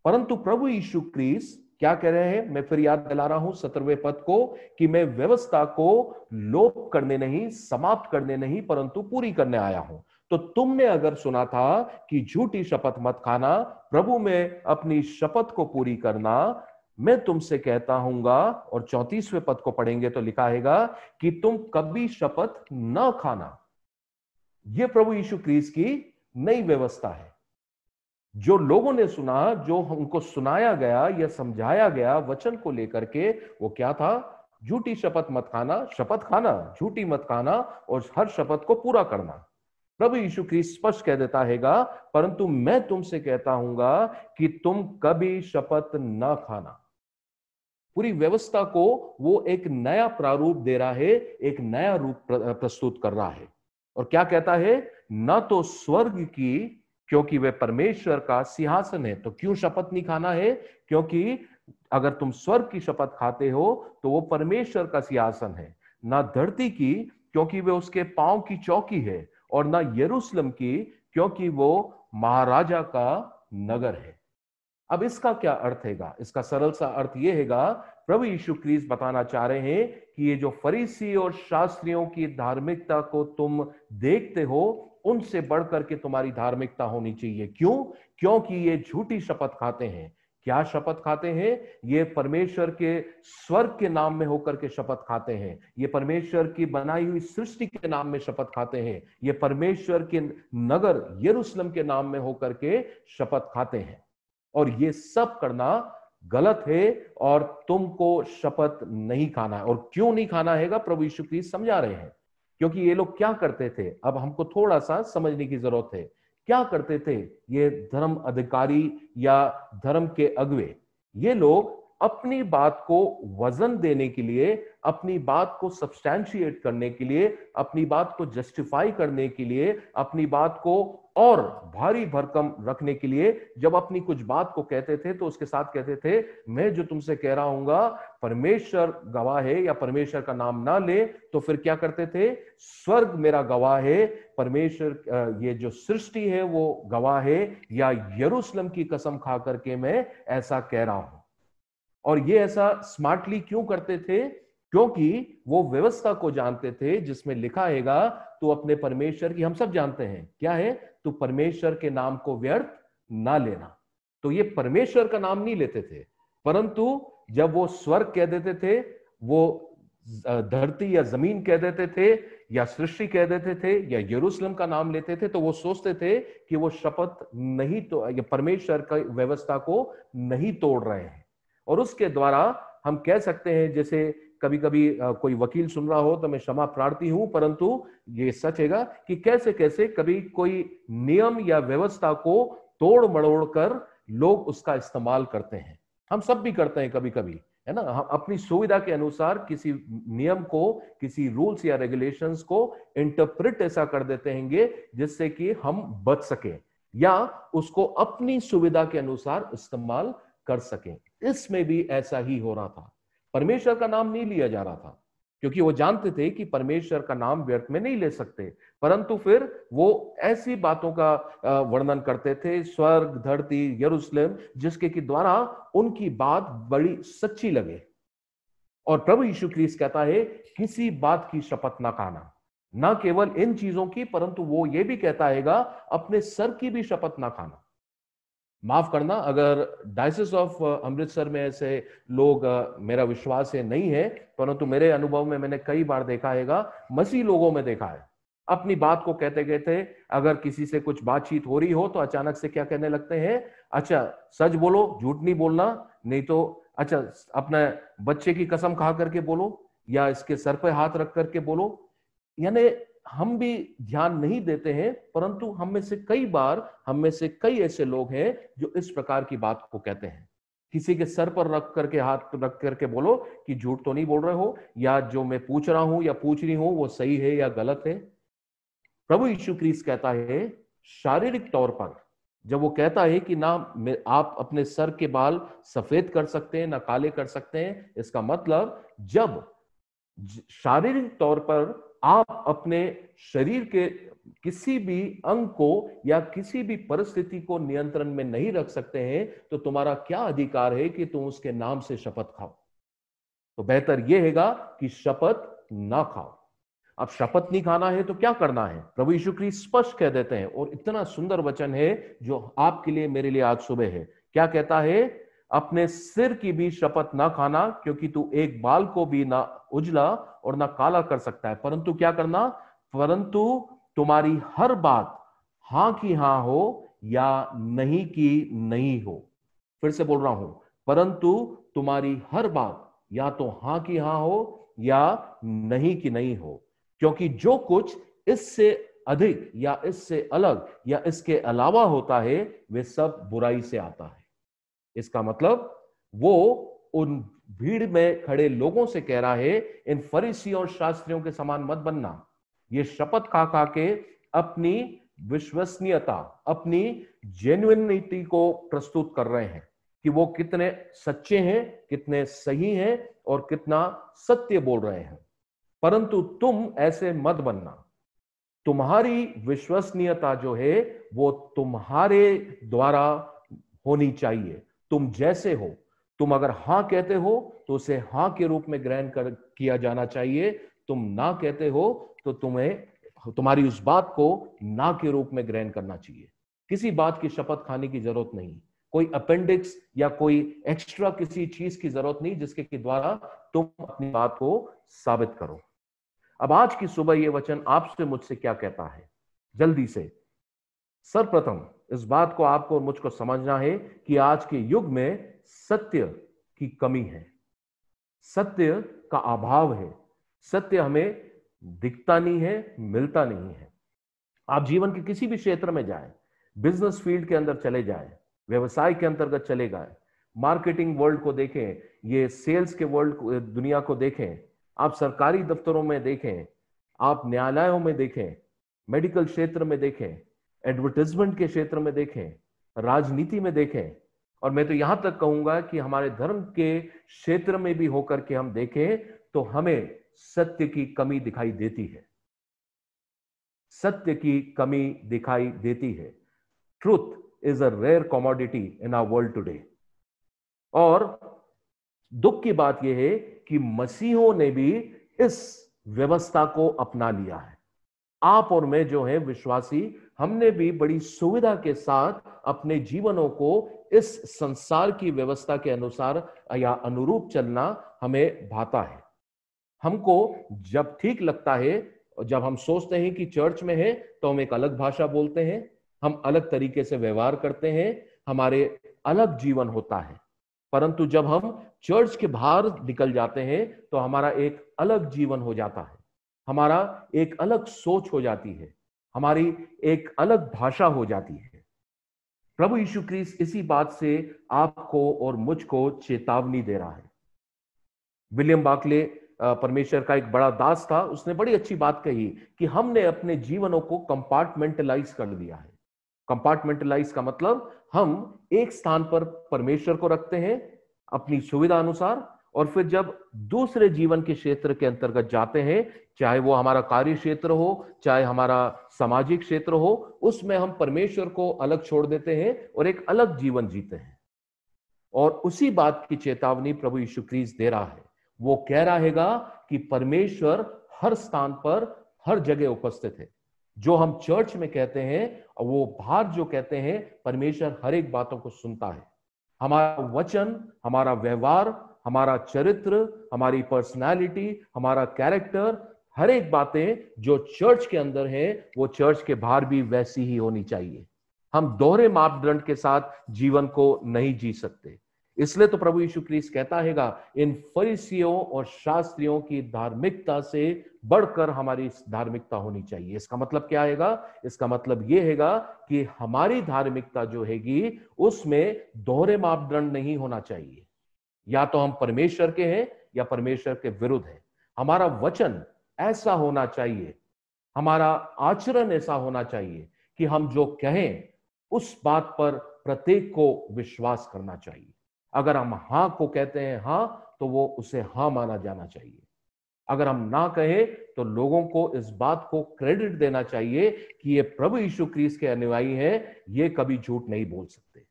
परंतु प्रभु यीशु क्रिस्ट क्या कह रहे हैं? मैं फिर याद दिला रहा हूं 17वें पद को कि मैं व्यवस्था को लोप करने नहीं, समाप्त करने नहीं, परंतु पूरी करने आया हूं। तो तुमने अगर सुना था कि झूठी शपथ मत खाना, प्रभु में अपनी शपथ को पूरी करना, मैं तुमसे कहता हूंगा। और 34वें पद को पढ़ेंगे तो लिखा हैगा कि तुम कभी शपथ न खाना। यह प्रभु यीशु क्रिस्ट की नई व्यवस्था है। जो लोगों ने सुना, जो हमको सुनाया गया या समझाया गया वचन को लेकर के, वो क्या था? झूठी शपथ मत खाना, शपथ खाना, झूठी मत खाना और हर शपथ को पूरा करना। प्रभु यीशु क्रिस्ट स्पष्ट कह देता हैगा, परंतु मैं तुमसे कहता हूंगा कि तुम कभी शपथ न खाना। पूरी व्यवस्था को वो एक नया प्रारूप दे रहा है, एक नया रूप प्रस्तुत कर रहा है। और क्या कहता है? ना तो स्वर्ग की, क्योंकि वे परमेश्वर का सिंहासन है। तो क्यों शपथ नहीं खाना है? क्योंकि अगर तुम स्वर्ग की शपथ खाते हो तो वो परमेश्वर का सिंहासन है। ना धरती की, क्योंकि वे उसके पांव की चौकी है, और ना यरूशलेम की, क्योंकि वो महाराजा का नगर है। अब इसका क्या अर्थ हैगा? इसका सरल सा अर्थ ये हैगा, प्रभु यीशु क्रिस्ट बताना चाह रहे हैं कि ये जो फरीसी और शास्त्रियों की धार्मिकता को तुम देखते हो, उनसे बढ़कर के तुम्हारी धार्मिकता होनी चाहिए। क्यों? क्योंकि ये झूठी शपथ खाते हैं। क्या शपथ खाते हैं? ये परमेश्वर के स्वर्ग के नाम में होकर के शपथ खाते हैं, ये परमेश्वर की बनाई हुई सृष्टि के नाम में शपथ खाते हैं, ये परमेश्वर के नगर यरूशलेम के नाम में होकर के शपथ खाते हैं। और ये सब करना गलत है और तुमको शपथ नहीं खाना है। और क्यों नहीं खाना है प्रभु यीशु मसीह समझा रहे हैं, क्योंकि ये लोग क्या करते थे, अब हमको थोड़ा सा समझने की जरूरत है। क्या करते थे ये धर्म अधिकारी या धर्म के अगुवे? ये लोग अपनी बात को वजन देने के लिए, अपनी बात को सब्सटैंशिएट करने के लिए, अपनी बात को जस्टिफाई करने के लिए, अपनी बात को और भारी भरकम रखने के लिए जब अपनी कुछ बात को कहते थे तो उसके साथ कहते थे, मैं जो तुमसे कह रहा हूंगा परमेश्वर गवाह है, या परमेश्वर का नाम ना ले तो फिर क्या करते थे, स्वर्ग मेरा गवाह है, परमेश्वर ये जो सृष्टि है वो गवाह है, या यरूशलेम की कसम खा करके मैं ऐसा कह रहा हूं। और ये ऐसा स्मार्टली क्यों करते थे? क्योंकि वो व्यवस्था को जानते थे जिसमें लिखा हैगा तू अपने परमेश्वर की, हम सब जानते हैं क्या है, तू परमेश्वर के नाम को व्यर्थ ना लेना। तो ये परमेश्वर का नाम नहीं लेते थे, परंतु जब वो स्वर्ग कह देते थे, वो धरती या जमीन कह देते थे, या सृष्टि कह देते थे, या यरूशलेम का नाम लेते थे, तो वो सोचते थे कि वो शपथ नहीं, तो परमेश्वर की व्यवस्था को नहीं तोड़ रहे हैं। और उसके द्वारा हम कह सकते हैं, जैसे कभी कभी कोई वकील सुन रहा हो तो मैं क्षमा प्रार्थी हूं, परंतु ये सच हैगा कि कैसे कैसे कभी कोई नियम या व्यवस्था को तोड़ मड़ोड़ कर लोग उसका इस्तेमाल करते हैं। हम सब भी करते हैं कभी कभी, है ना, हम अपनी सुविधा के अनुसार किसी नियम को, किसी रूल्स या रेगुलेशंस को इंटरप्रेट ऐसा कर देते हैं जिससे कि हम बच सके या उसको अपनी सुविधा के अनुसार इस्तेमाल कर सके। इसमें भी ऐसा ही हो रहा था, परमेश्वर का नाम नहीं लिया जा रहा था, क्योंकि वो जानते थे कि परमेश्वर का नाम व्यर्थ में नहीं ले सकते, परंतु फिर वो ऐसी बातों का वर्णन करते थे, स्वर्ग, धरती, यरूशलेम, जिसके के द्वारा उनकी बात बड़ी सच्ची लगे। और प्रभु यीशु क्राइस्ट कहता है किसी बात की शपथ ना खाना, ना केवल इन चीजों की, परंतु वो ये भी कहता हैगा अपने सर की भी शपथ ना खाना। माफ करना अगर डायसेस ऑफ अमृतसर में ऐसे लोग, मेरा विश्वास है नहीं है, परंतु मेरे अनुभव में मैंने कई बार देखा हैगा, मसीह लोगों में देखा है, अपनी बात को कहते कहते अगर किसी से कुछ बातचीत हो रही हो तो अचानक से क्या कहने लगते हैं, अच्छा सच बोलो, झूठ नहीं बोलना, नहीं तो अच्छा अपने बच्चे की कसम खा करके बोलो, या इसके सर पे हाथ रख करके बोलो। यानी हम भी ध्यान नहीं देते हैं, परंतु हम में से कई ऐसे लोग हैं जो इस प्रकार की बात को कहते हैं, किसी के सर पर रख करके, हाथ रख करके बोलो कि झूठ तो नहीं बोल रहे हो, या जो मैं पूछ रहा हूं या पूछ रही हूं वो सही है या गलत है। प्रभु यीशु क्राइस्ट कहता है शारीरिक तौर पर जब वो कहता है कि ना आप अपने सर के बाल सफेद कर सकते हैं ना काले कर सकते हैं, इसका मतलब जब शारीरिक तौर पर आप अपने शरीर के किसी भी अंग को या किसी भी परिस्थिति को नियंत्रण में नहीं रख सकते हैं तो तुम्हारा क्या अधिकार है कि तुम उसके नाम से शपथ खाओ। तो बेहतर यह हैगा कि शपथ ना खाओ। अब शपथ नहीं खाना है तो क्या करना है? प्रभु यीशु क्राइस्ट स्पष्ट कह देते हैं, और इतना सुंदर वचन है जो आपके लिए मेरे लिए आज सुबह है। क्या कहता है? अपने सिर की भी शपथ ना खाना, क्योंकि तू एक बाल को भी ना उजला और ना काला कर सकता है, परंतु क्या करना, परंतु तुम्हारी हर बात हां की हां हो या नहीं की नहीं हो। फिर से बोल रहा हूं, परंतु तुम्हारी हर बात या तो हां की हां हो या नहीं की नहीं हो, क्योंकि जो कुछ इससे अधिक या इससे अलग या इसके अलावा होता है वे सब बुराई से आता है। इसका मतलब वो उन भीड़ में खड़े लोगों से कह रहा है, इन फरीसियों और शास्त्रियों के समान मत बनना। ये शपथ खा खा के अपनी विश्वसनीयता, अपनी जेन्युइनिटी को प्रस्तुत कर रहे हैं कि वो कितने सच्चे हैं, कितने सही हैं और कितना सत्य बोल रहे हैं। परंतु तुम ऐसे मत बनना, तुम्हारी विश्वसनीयता जो है वो तुम्हारे द्वारा होनी चाहिए, तुम जैसे हो। तुम अगर हां कहते हो तो उसे हां के रूप में ग्रहण किया जाना चाहिए, तुम ना कहते हो तो तुम्हें तुम्हारी उस बात को ना के रूप में ग्रहण करना चाहिए। किसी बात की शपथ खाने की जरूरत नहीं, कोई अपेंडिक्स या कोई एक्स्ट्रा किसी चीज की जरूरत नहीं जिसके के द्वारा तुम अपनी बात को साबित करो। अब आज की सुबह ये वचन आपसे मुझसे क्या कहता है, जल्दी से। सर्वप्रथम इस बात को आपको मुझको समझना है कि आज के युग में सत्य की कमी है, सत्य का अभाव है, सत्य हमें दिखता नहीं है, मिलता नहीं है। आप जीवन के किसी भी क्षेत्र में जाए, बिजनेस फील्ड के अंदर चले जाए, व्यवसाय के अंतर्गत चले गए, मार्केटिंग वर्ल्ड को देखें, ये सेल्स के वर्ल्ड दुनिया को देखें, आप सरकारी दफ्तरों में देखें, आप न्यायालयों में देखें, मेडिकल क्षेत्र में देखें, एडवर्टाइजमेंट के क्षेत्र में देखें, राजनीति में देखें, और मैं तो यहां तक कहूंगा कि हमारे धर्म के क्षेत्र में भी होकर के हम देखें तो हमें सत्य की कमी दिखाई देती है, सत्य की कमी दिखाई देती है। Truth is a rare commodity in our world today. और दुख की बात यह है कि मसीहों ने भी इस व्यवस्था को अपना लिया है। आप और मैं जो है विश्वासी, हमने भी बड़ी सुविधा के साथ अपने जीवनों को इस संसार की व्यवस्था के अनुसार या अनुरूप चलना हमें भाता है। हमको जब ठीक लगता है, जब हम सोचते हैं कि चर्च में है तो हम एक अलग भाषा बोलते हैं, हम अलग तरीके से व्यवहार करते हैं, हमारे अलग जीवन होता है। परंतु जब हम चर्च के बाहर निकल जाते हैं तो हमारा एक अलग जीवन हो जाता है, हमारा एक अलग सोच हो जाती है, हमारी एक अलग भाषा हो जाती है। प्रभु यीशु क्राइस्ट इसी बात से आपको और मुझको चेतावनी दे रहा है। विलियम बार्कले परमेश्वर का एक बड़ा दास था, उसने बड़ी अच्छी बात कही कि हमने अपने जीवनों को कंपार्टमेंटलाइज कर लिया है। कंपार्टमेंटलाइज का मतलब हम एक स्थान पर परमेश्वर को रखते हैं अपनी सुविधा अनुसार, और फिर जब दूसरे जीवन के क्षेत्र के अंतर्गत जाते हैं, चाहे वो हमारा कार्य क्षेत्र हो, चाहे हमारा सामाजिक क्षेत्र हो, उसमें हम परमेश्वर को अलग छोड़ देते हैं और एक अलग जीवन जीते हैं। और उसी बात की चेतावनी प्रभु यीशु क्राइस्ट दे रहा है। वो कह रहा हैगा कि परमेश्वर हर स्थान पर हर जगह उपस्थित है। जो हम चर्च में कहते हैं और वो बाहर जो कहते हैं, परमेश्वर हर एक बातों को सुनता है। हमारा वचन, हमारा व्यवहार, हमारा चरित्र, हमारी पर्सनालिटी, हमारा कैरेक्टर, हर एक बातें जो चर्च के अंदर है वो चर्च के बाहर भी वैसी ही होनी चाहिए। हम दोहरे मापदंड के साथ जीवन को नहीं जी सकते। इसलिए तो प्रभु यीशु क्राइस्ट कहता हैगा, इन फरीसियों और शास्त्रियों की धार्मिकता से बढ़कर हमारी धार्मिकता होनी चाहिए। इसका मतलब क्या हैगा? इसका मतलब यह हैगा कि हमारी धार्मिकता जो हैगी उसमें दोहरे मापदंड नहीं होना चाहिए। या तो हम परमेश्वर के हैं या परमेश्वर के विरुद्ध हैं। हमारा वचन ऐसा होना चाहिए, हमारा आचरण ऐसा होना चाहिए कि हम जो कहें उस बात पर प्रत्येक को विश्वास करना चाहिए। अगर हम हां को कहते हैं हां, तो वो उसे हां माना जाना चाहिए। अगर हम ना कहें तो लोगों को इस बात को क्रेडिट देना चाहिए कि ये प्रभु यीशु क्राइस्ट के अनुयायी हैं, ये कभी झूठ नहीं बोल सकते,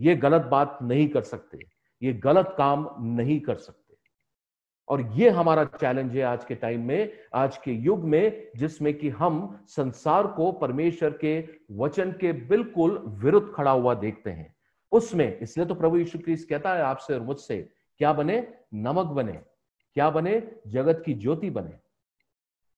ये गलत बात नहीं कर सकते, ये गलत काम नहीं कर सकते। और ये हमारा चैलेंज है आज के टाइम में, आज के युग में, जिसमें कि हम संसार को परमेश्वर के वचन के बिल्कुल विरुद्ध खड़ा हुआ देखते हैं उसमें। इसलिए तो प्रभु यीशु क्राइस्ट कहता है आपसे और मुझसे, क्या बने? नमक बने। क्या बने? जगत की ज्योति बने।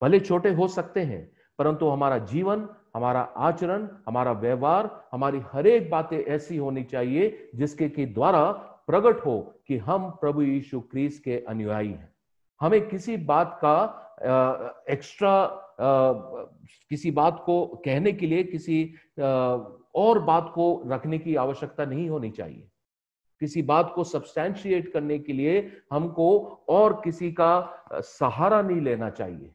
भले छोटे हो सकते हैं, परंतु हमारा जीवन, हमारा आचरण, हमारा व्यवहार, हमारी हर एक बातें ऐसी होनी चाहिए जिसके के द्वारा प्रकट हो कि हम प्रभु यीशु क्राइस्ट के अनुयायी हैं। हमें किसी बात का एक्स्ट्रा किसी बात को कहने के लिए किसी और बात को रखने की आवश्यकता नहीं होनी चाहिए। किसी बात को सब्सटैंशिएट करने के लिए हमको और किसी का सहारा नहीं लेना चाहिए।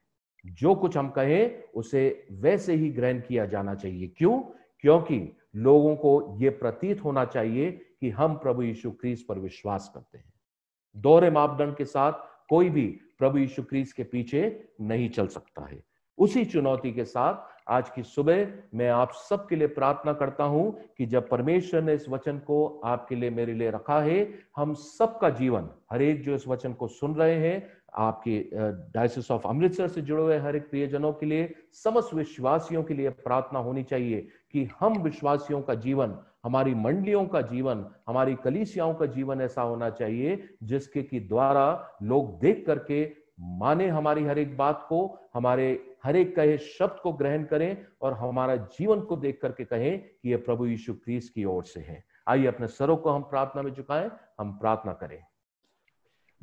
जो कुछ हम कहें उसे वैसे ही ग्रहण किया जाना चाहिए। क्यों? क्योंकि लोगों को यह प्रतीत होना चाहिए कि हम प्रभु यीशु क्राइस्ट पर विश्वास करते हैं। दोहरे मापदंड के साथ कोई भी प्रभु यीशु क्राइस्ट के पीछे नहीं चल सकता है। उसी चुनौती के साथ आज की सुबह मैं आप सबके लिए प्रार्थना करता हूं कि जब परमेश्वर ने इस वचन को आपके लिए मेरे लिए रखा है, हम सबका जीवन, हर एक जो इस वचन को सुन रहे हैं, आपके डायोसेस ऑफ अमृतसर से जुड़े हुए हर एक प्रियजनों के लिए, समस्त विश्वासियों के लिए प्रार्थना होनी चाहिए कि हम विश्वासियों का जीवन, हमारी मंडलियों का जीवन, हमारी कलीसियाओं का जीवन ऐसा होना चाहिए जिसके की द्वारा लोग देख करके माने हमारी हर एक बात को, हमारे हर एक कहे शब्द को ग्रहण करें और हमारा जीवन को देख करके कहें कि यह प्रभु यीशु क्राइस्ट की ओर से है। आइए अपने सरों को हम प्रार्थना में झुकाएं, हम प्रार्थना करें।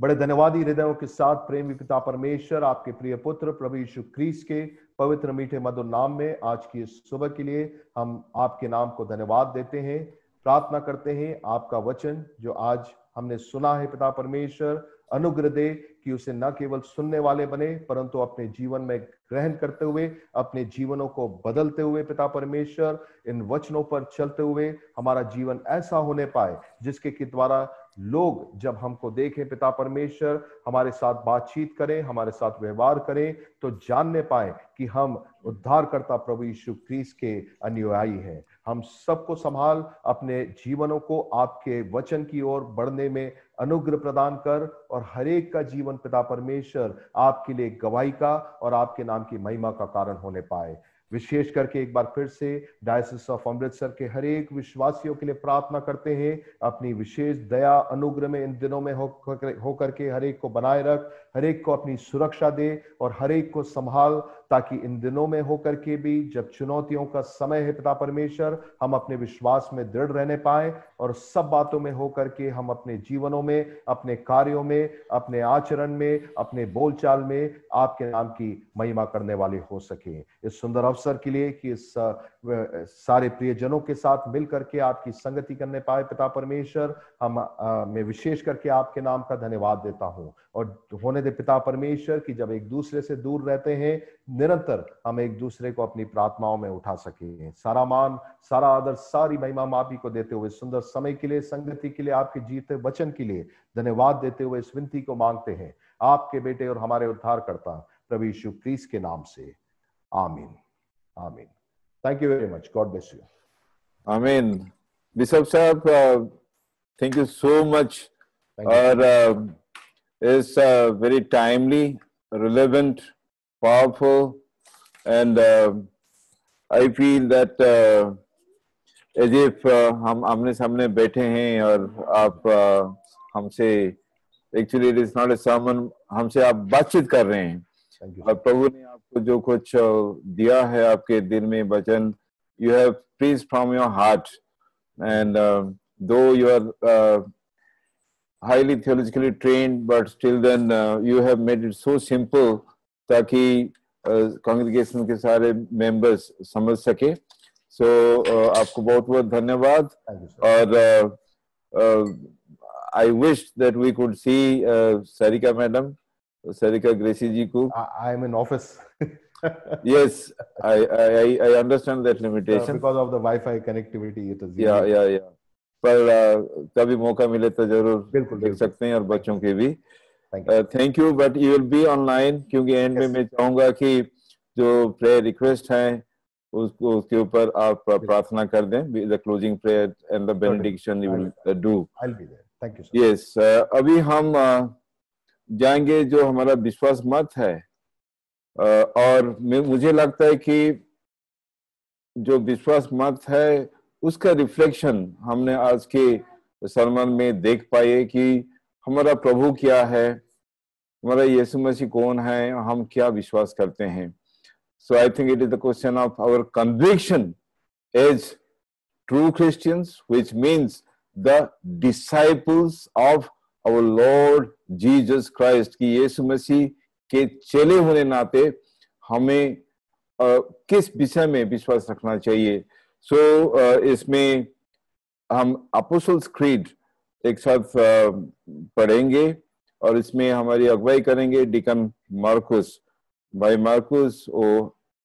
बड़े धन्यवादी हृदयों के साथ प्रेमी पिता परमेश्वर, आपके प्रिय पुत्र प्रभु यीशु क्राइस्ट के पवित्र मीठे मधुर नाम में आज की इस सुबह के लिए हम आपके नाम को धन्यवाद देते हैं, प्रार्थना करते हैं आपका वचन जो आज हमने सुना है पिता परमेश्वर, अनुग्रह दे कि उसे न केवल सुनने वाले बने परंतु अपने जीवन में ग्रहण करते हुए, अपने जीवनों को बदलते हुए पिता परमेश्वर, इन वचनों पर चलते हुए हमारा जीवन ऐसा होने पाए जिसके के द्वारा लोग जब हमको देखें पिता परमेश्वर, हमारे साथ बातचीत करें, हमारे साथ व्यवहार करें, तो जानने पाए कि हम उद्धारकर्ता प्रभु यीशु क्राइस्ट के अनुयायी हैं। हम सबको संभाल, अपने जीवनों को आपके वचन की ओर बढ़ने में अनुग्रह प्रदान कर, और हरेक का जीवन पिता परमेश्वर आपके लिए गवाही का और आपके नाम की महिमा का कारण होने पाए। विशेष करके एक बार फिर से डायोसेस ऑफ अमृतसर के हरेक विश्वासियों के लिए प्रार्थना करते हैं, अपनी विशेष दया अनुग्रह में इन दिनों में होकर के हरेक को बनाए रख, हरेक को अपनी सुरक्षा दे और हरेक को संभाल, ताकि इन दिनों में होकर के भी जब चुनौतियों का समय है पिता परमेश्वर, हम अपने विश्वास में दृढ़ रहने पाए और सब बातों में होकर के हम अपने जीवनों में, अपने कार्यों में, अपने आचरण में, अपने बोलचाल में आपके नाम की महिमा करने वाले हो सके। इस सुंदर अवसर के लिए कि इस सारे प्रियजनों के साथ मिल करके आपकी संगति करने पाए पिता परमेश्वर, मैं विशेष करके आपके नाम का धन्यवाद देता हूँ। और होने दे पिता परमेश्वर कि जब एक दूसरे से दूर रहते हैं, निरंतर हम एक दूसरे को अपनी प्रार्थनाओं में उठा सके। सारा मान, सारा आदर, सारी महिमा माफी को देते हुए, सुंदर समय के लिए, संगति के लिए, आपके जीते वचन के लिए धन्यवाद देते हुए इस विनती को मांगते हैं आपके बेटे और हमारे उद्धारकर्ता प्रभु यीशु क्राइस्ट के नाम से, आमीन आमीन। Thank you very much, God bless you. आमीन। बिशप साहब, थैंक यू सो मच। और it's very timely, relevant, powerful, and I feel that as if हम आमने सामने बैठे हैं और आप हमसे, actually it is not a sermon, हमसे आप बातचीत कर रहे हैं और प्रभु ने आपको जो कुछ दिया है आपके दिल में वचन, you have preached from your heart, and though you are highly theologically trained, but still then you have made it so simple ताकि कांग्रेगेशन के सारे मेंबर्स समझ सके। सो आपको बहुत बहुत धन्यवाद। और I wish that we could see Sarika madam, Sarika Gracy ji को। I am in office. Yes, I understand that limitation because of the Wi-Fi connectivity. It is yeah. पर कभी मौका मिले तो जरूर देख सकते हैं और बच्चों के भी। Thank you. But you will be online, क्योंकि एंड में मैं चाहूंगा कि जो प्रेयर रिक्वेस्ट है उसको, उसके ऊपर आप प्रार्थना कर दें, the closing prayer and the benediction you will do. I will be there. Thank you sir. Yes, अभी हम जाएंगे जो हमारा विश्वास मत है, और मुझे लगता है कि जो विश्वास मत है उसका रिफ्लेक्शन हमने आज के सरमन में देख पाए कि हमारा प्रभु क्या है, हमारा यीशु मसीह कौन है, हम क्या विश्वास करते हैं। So I think it is the question of our conviction as true Christians, which means the disciples of our Lord Jesus Christ, कि यीशु मसीह के चेले होने नाते हमें किस विषय में विश्वास रखना चाहिए। सो इसमें हम अपोस्टल्स क्रीड एक साथ पढ़ेंगे और इसमें हमारी अगुवाई करेंगे डिकन मार्कुस, भाई मार्कुस वो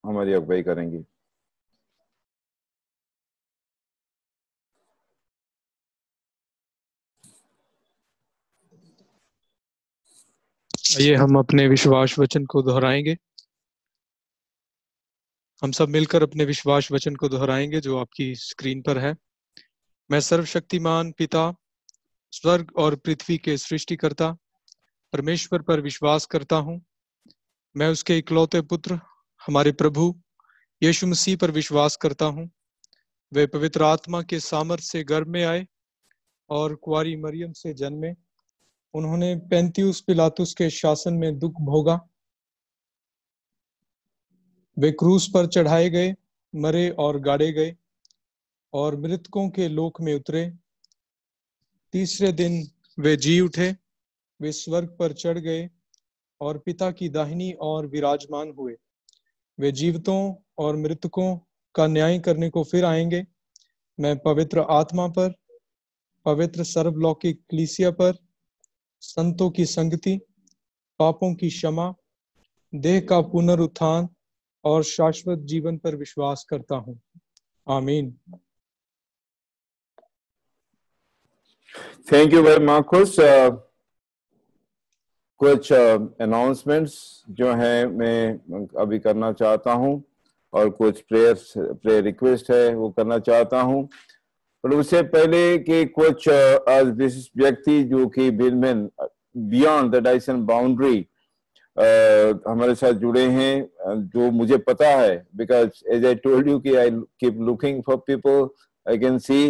हमारी अगुवाई करेंगे। आइए हम अपने विश्वास वचन को दोहराएंगे। हम सब मिलकर अपने विश्वास वचन को दोहराएंगे जो आपकी स्क्रीन पर है। मैं सर्वशक्तिमान पिता, स्वर्ग और पृथ्वी के सृष्टिकर्ता परमेश्वर पर विश्वास करता हूँ। मैं उसके इकलौते पुत्र हमारे प्रभु यीशु मसीह पर विश्वास करता हूँ। वे पवित्र आत्मा के सामर्थ्य से गर्भ में आए और कुंवारी मरियम से जन्मे। उन्होंने पेंतियुस पिलातुस के शासन में दुख भोगा। वे क्रूस पर चढ़ाए गए, मरे और गाड़े गए और मृतकों के लोक में उतरे। तीसरे दिन वे जी उठे। वे स्वर्ग पर चढ़ गए और पिता की दाहिनी और विराजमान हुए। वे जीवितों और मृतकों का न्याय करने को फिर आएंगे। मैं पवित्र आत्मा पर, पवित्र सर्वलौकिक कलीसिया पर, संतों की संगति, पापों की क्षमा, देह का पुनरुत्थान और शाश्वत जीवन पर विश्वास करता हूँ। आमीन। Thank you very much. कुछ अनाउंसमेंट्स जो हैं मैं अभी करना चाहता हूं और कुछ प्रेयर रिक्वेस्ट है वो करना चाहता हूं, पर उससे पहले कि कुछ आज विशेष व्यक्ति जो कि बिलमेन बियॉन्ड द डाइसन बाउंड्री हमारे साथ जुड़े हैं, जो मुझे पता है because as I told you कि I keep looking for people I can see.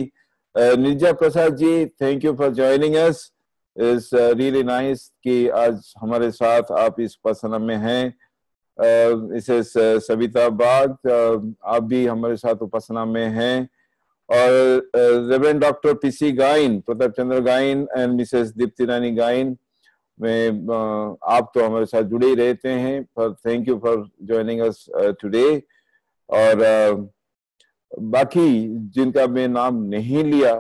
Nirja Prasad ji, thank you for joining us. It's really nice कि आज हमारे साथ आप इस प्रसन्न में हैं। सविता बाग, आप भी हमारे साथ उपासना में हैं। और reverend doctor PC Gayen, Pratap Chandra Gayen and Mrs Deepti Rani Gayen में आप तो हमारे साथ जुड़े ही रहते हैं, पर thank you for joining us today. और बाकी जिनका मैं नाम नहीं लिया,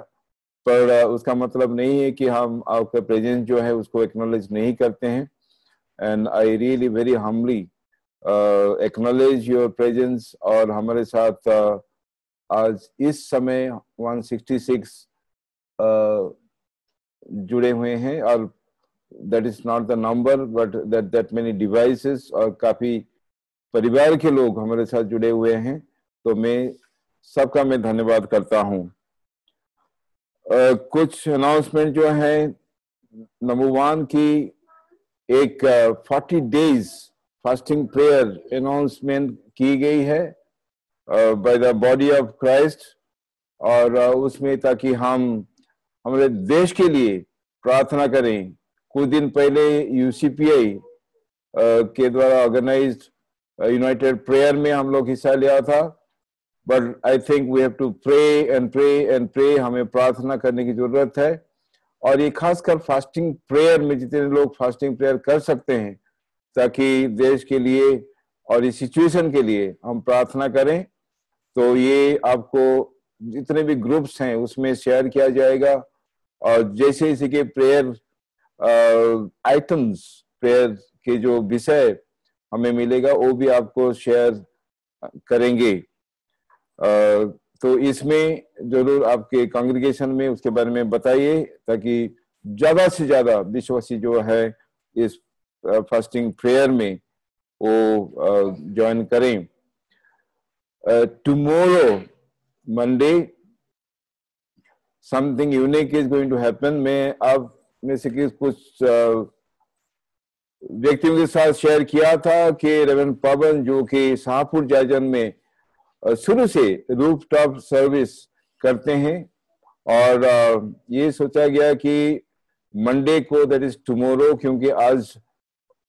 पर उसका मतलब नहीं है कि हम आपका प्रेजेंस जो है उसको एक्नॉलेज नहीं करते हैं। And I really very humbly acknowledge your presence. और हमारे साथ आज इस समय 166 जुड़े हुए हैं, और that is not the number but that many devices, और काफी परिवार के लोग हमारे साथ जुड़े हुए हैं, तो मैं सबका मैं धन्यवाद करता हूँ। कुछ अनाउंसमेंट जो है, नंबर वन की एक 40 डेज फास्टिंग प्रेयर अनाउंसमेंट की गई है by the body of Christ, और उसमें ताकि हम हमारे देश के लिए प्रार्थना करें। कुछ दिन पहले यूसीपीआई के द्वारा ऑर्गेनाइज्ड यूनाइटेड प्रेयर में हम लोग हिस्सा लिया था, but I think we have to pray and pray and pray. हमें प्रार्थना करने की जरूरत है, और ये खासकर फास्टिंग प्रेयर में जितने लोग फास्टिंग प्रेयर कर सकते हैं ताकि देश के लिए और इस सिचुएशन के लिए हम प्रार्थना करें। तो ये आपको जितने भी ग्रुप्स हैं उसमें शेयर किया जाएगा, और जैसे इसी के प्रेयर आइटम्स, प्रेयर के जो विषय हमें मिलेगा वो भी आपको शेयर करेंगे। तो इसमें जरूर आपके कांग्रीगेशन में उसके बारे में बताइए ताकि ज्यादा से ज्यादा विश्वासी जो है इस फास्टिंग प्रेयर में वो ज्वाइन करें। Tomorrow Monday something unique is going to happen. मैं आप में से कुछ व्यक्तियों के साथ शेयर किया था कि रेवरेंड पवन जो कि शाहपुर जाजन में शुरू से रूफटॉप सर्विस करते हैं, और ये सोचा गया कि मंडे को, दैट इज टुमारो, क्योंकि आज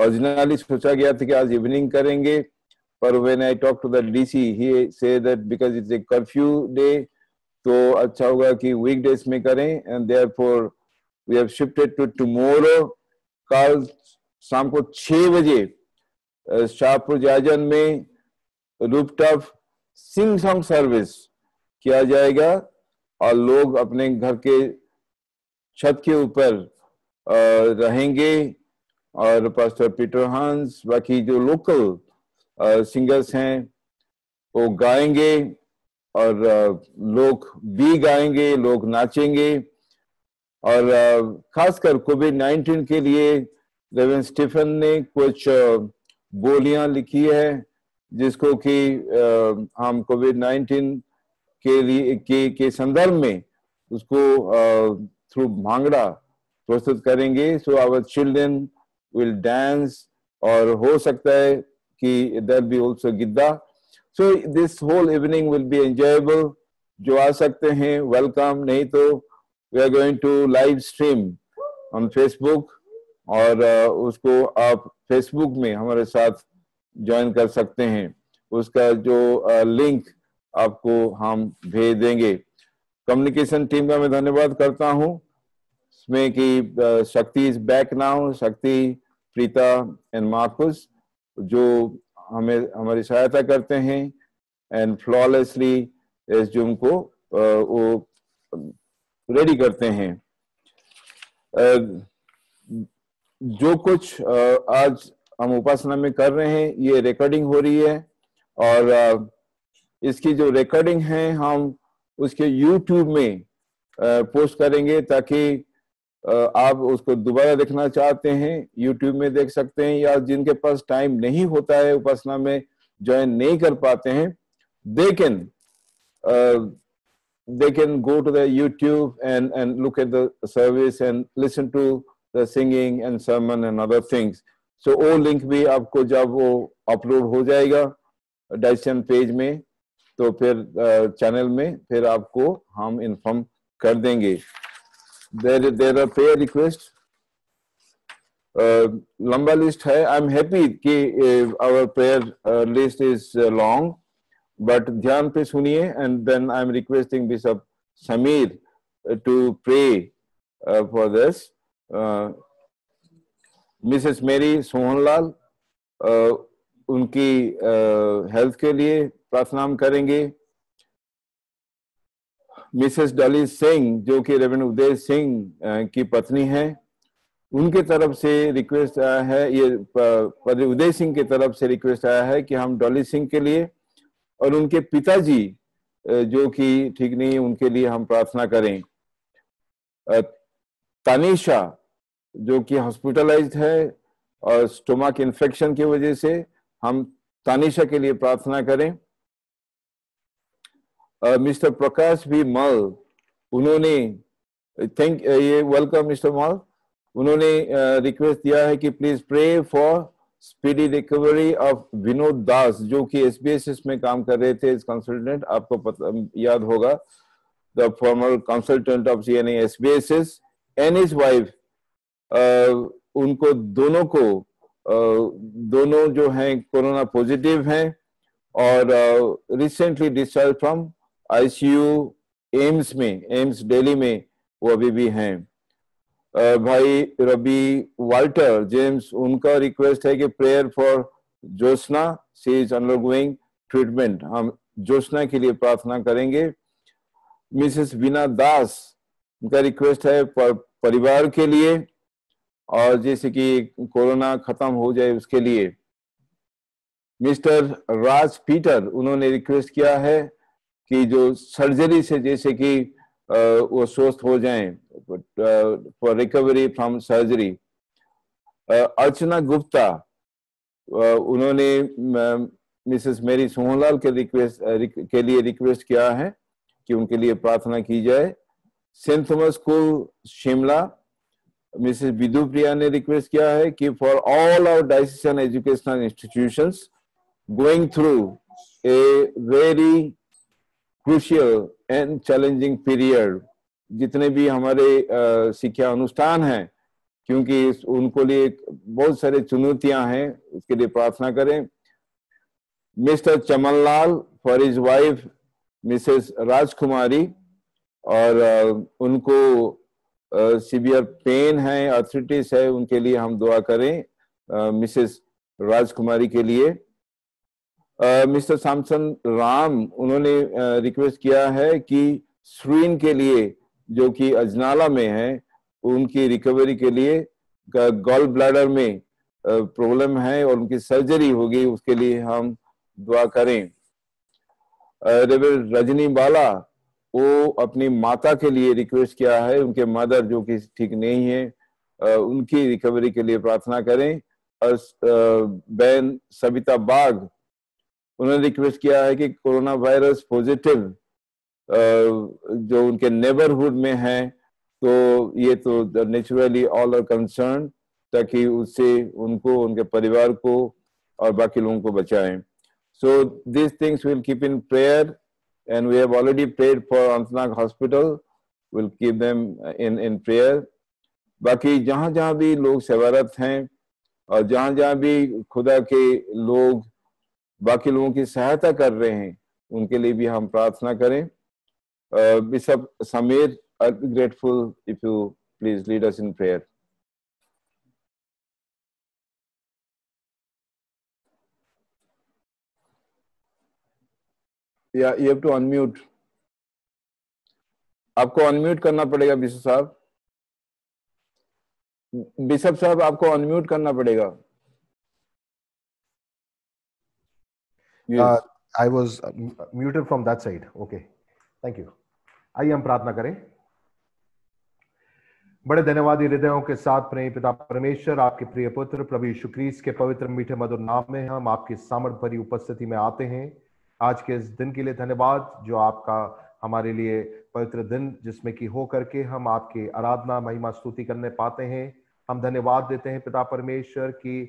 ओरिजिनली सोचा गया था कि आज इवनिंग करेंगे, पर when I talk to the DC he said that because it's a curfew day, तो अच्छा होगा कि वीकडेज में करें, and therefore we have shifted to tomorrow. कल शाम को 6 बजे शाहपुर जाजन में रूफटॉप सिंग सॉन्ग सर्विस किया जाएगा, और लोग अपने घर के छत के ऊपर रहेंगे, और पास्टर पीटर हंस बाकी जो लोकल सिंगर्स हैं वो गाएंगे, और लोग भी गाएंगे, लोग नाचेंगे। और खासकर कोविड-19 के लिए रेवरेंड स्टीफन ने कुछ बोलियां लिखी है जिसको कि हम कोविड-19 के संदर्भ में उसको थ्रू भांगड़ा प्रस्तुत करेंगे। So our children will dance और हो सकता है कि there be also Giddha. So this whole evening will be enjoyable. जो आ सकते हैं वेलकम, नहीं तो we are going to live stream on Facebook और उसको आप फेसबुक में हमारे साथ ज्वाइन कर सकते हैं। उसका जो लिंक आपको हम भेज देंगे। कम्युनिकेशन टीम का मैं धन्यवाद करता हूं इसमें कि शक्ति इज बैक नाउ, शक्ति, प्रीता एंड मार्कुस जो हमें हमारी सहायता करते हैं एंड फ्लॉलेसली इस जूम को वो रेडी करते हैं। जो कुछ आज हम उपासना में कर रहे हैं ये रिकॉर्डिंग हो रही है और इसकी जो रिकॉर्डिंग है हम उसके YouTube में पोस्ट करेंगे ताकि आप उसको दोबारा देखना चाहते हैं YouTube में देख सकते हैं, या जिनके पास टाइम नहीं होता है उपासना में ज्वाइन नहीं कर पाते हैं they can go to the YouTube and look at the service and listen to the singing and sermon and other things। So वो लिंक भी आपको जब वो अपलोड हो जाएगा डाइसेशन पेज में तो फिर चैनल में फिर आपको हम इन्फॉर्म कर देंगे। देयर आर प्रेयर रिक्वेस्ट, लंबा लिस्ट है। आई एम हैप्पी कि our prayer list is long, but ध्यान पे सुनिए and then I am requesting bishop Sameer to pray for this. Mrs Mary Sohanlal उनकी हेल्थ के लिए प्रार्थना हम करेंगे। मिसेस डॉली सिंह जो कि रेवरेंड उदय सिंह की पत्नी हैं उनके तरफ से रिक्वेस्ट आया है, ये उदय सिंह की तरफ से रिक्वेस्ट आया है कि हम डॉली सिंह के लिए और उनके पिताजी जो कि ठीक नहीं है उनके लिए हम प्रार्थना करें। तानिशा जो कि हॉस्पिटलाइज्ड है और स्टोमक इन्फेक्शन की वजह से हम तानिशा के लिए प्रार्थना करें। मिस्टर प्रकाश भी मल, उन्होंने वेलकम मिस्टर मल, उन्होंने रिक्वेस्ट दिया है कि please pray for speedy recovery of Vinod Das जो कि एसबीएसएस में काम कर रहे थे एज कंसल्टेंट। आपको पता याद होगा the former consultant of SBSS and his wife. उनको दोनों को दोनों जो हैं कोरोना पॉजिटिव हैं और recently discharge from ICU AIIMS में, एम्स दिल्ली में वो अभी भी हैं। भाई रबी वाल्टर जेम्स, उनका रिक्वेस्ट है कि prayer for Josna, she is undergoing treatment, हम जोस्ना के लिए प्रार्थना करेंगे। मिसेस वीना दास, उनका रिक्वेस्ट है परिवार के लिए और जैसे कि कोरोना खत्म हो जाए उसके लिए। मिस्टर राज पीटर, उन्होंने रिक्वेस्ट किया है कि जो सर्जरी से जैसे कि वो स्वस्थ हो जाएं for recovery from surgery. Archana Gupta, उन्होंने मिसेस मेरी सोहनलाल के लिए रिक्वेस्ट किया है कि उनके लिए प्रार्थना की जाए। Saint Thomas school Shimla, Mrs Vidu Priya ने रिक्वेस्ट किया है कि for all our diocesan educational institutions going through a very crucial and challenging period, जितने भी हमारे शिक्षा अनुष्ठान हैं क्योंकि उनको लिए बहुत सारे चुनौतियां हैं, उसके लिए प्रार्थना करें। Mister Chamanlal for his wife Mrs Rajkumari, और उनको सीवियर पेन है, आर्थराइटिस है, उनके लिए हम दुआ करें मिसेस राजकुमारी के लिए। मिस्टर सामसन राम, उन्होंने रिक्वेस्ट किया है कि श्रीन के लिए जो कि अजनाला में है उनकी रिकवरी के लिए, गॉल ब्लैडर में प्रॉब्लम है और उनकी सर्जरी होगी, उसके लिए हम दुआ करें। रेवरेंड रजनी बाला, वो अपनी माता के लिए रिक्वेस्ट किया है, उनके मदर जो कि ठीक नहीं है उनकी रिकवरी के लिए प्रार्थना करें। और बहन सविता बाग, उन्होंने रिक्वेस्ट किया है कि कोरोना वायरस पॉजिटिव जो उनके नेबरहुड में है, तो ये तो नेचुरली ऑल आर कंसर्न, ताकि उससे उनको, उनके परिवार को और बाकी लोगों को बचाएं. So this things will keep in prayer and we have already prayed for Anantnag hospital, will keep them in prayer. बाकी जहाँ जहाँ भी लोग सेवारत हैं और जहाँ जहाँ भी खुदा के लोग बाकी लोगों की सहायता कर रहे हैं, उनके लिए भी हम प्रार्थना करें. Bishop Sameer, I'd be grateful if you please lead us in prayer. Yeah, you have to unmute. आपको अनम्यूट करना पड़ेगा बिशप साहब. बिशप साहब आपको अनम्यूट करना पड़ेगा. I was muted from that side. Okay. Thank you. आइए हम प्रार्थना करें. बड़े धन्यवादी हृदयों के साथ प्रेम पिता परमेश्वर, आपके प्रिय पुत्र प्रभु यीशु क्राइस्ट के पवित्र मीठे मधुर नाम में हम आपकी सामर्थ्य भरी उपस्थिति में आते हैं. आज के इस दिन के लिए धन्यवाद, जो आपका हमारे लिए पवित्र दिन, जिसमें कि हो करके हम आपकी आराधना महिमा स्तुति करने पाते हैं. हम धन्यवाद देते हैं पिता परमेश्वर की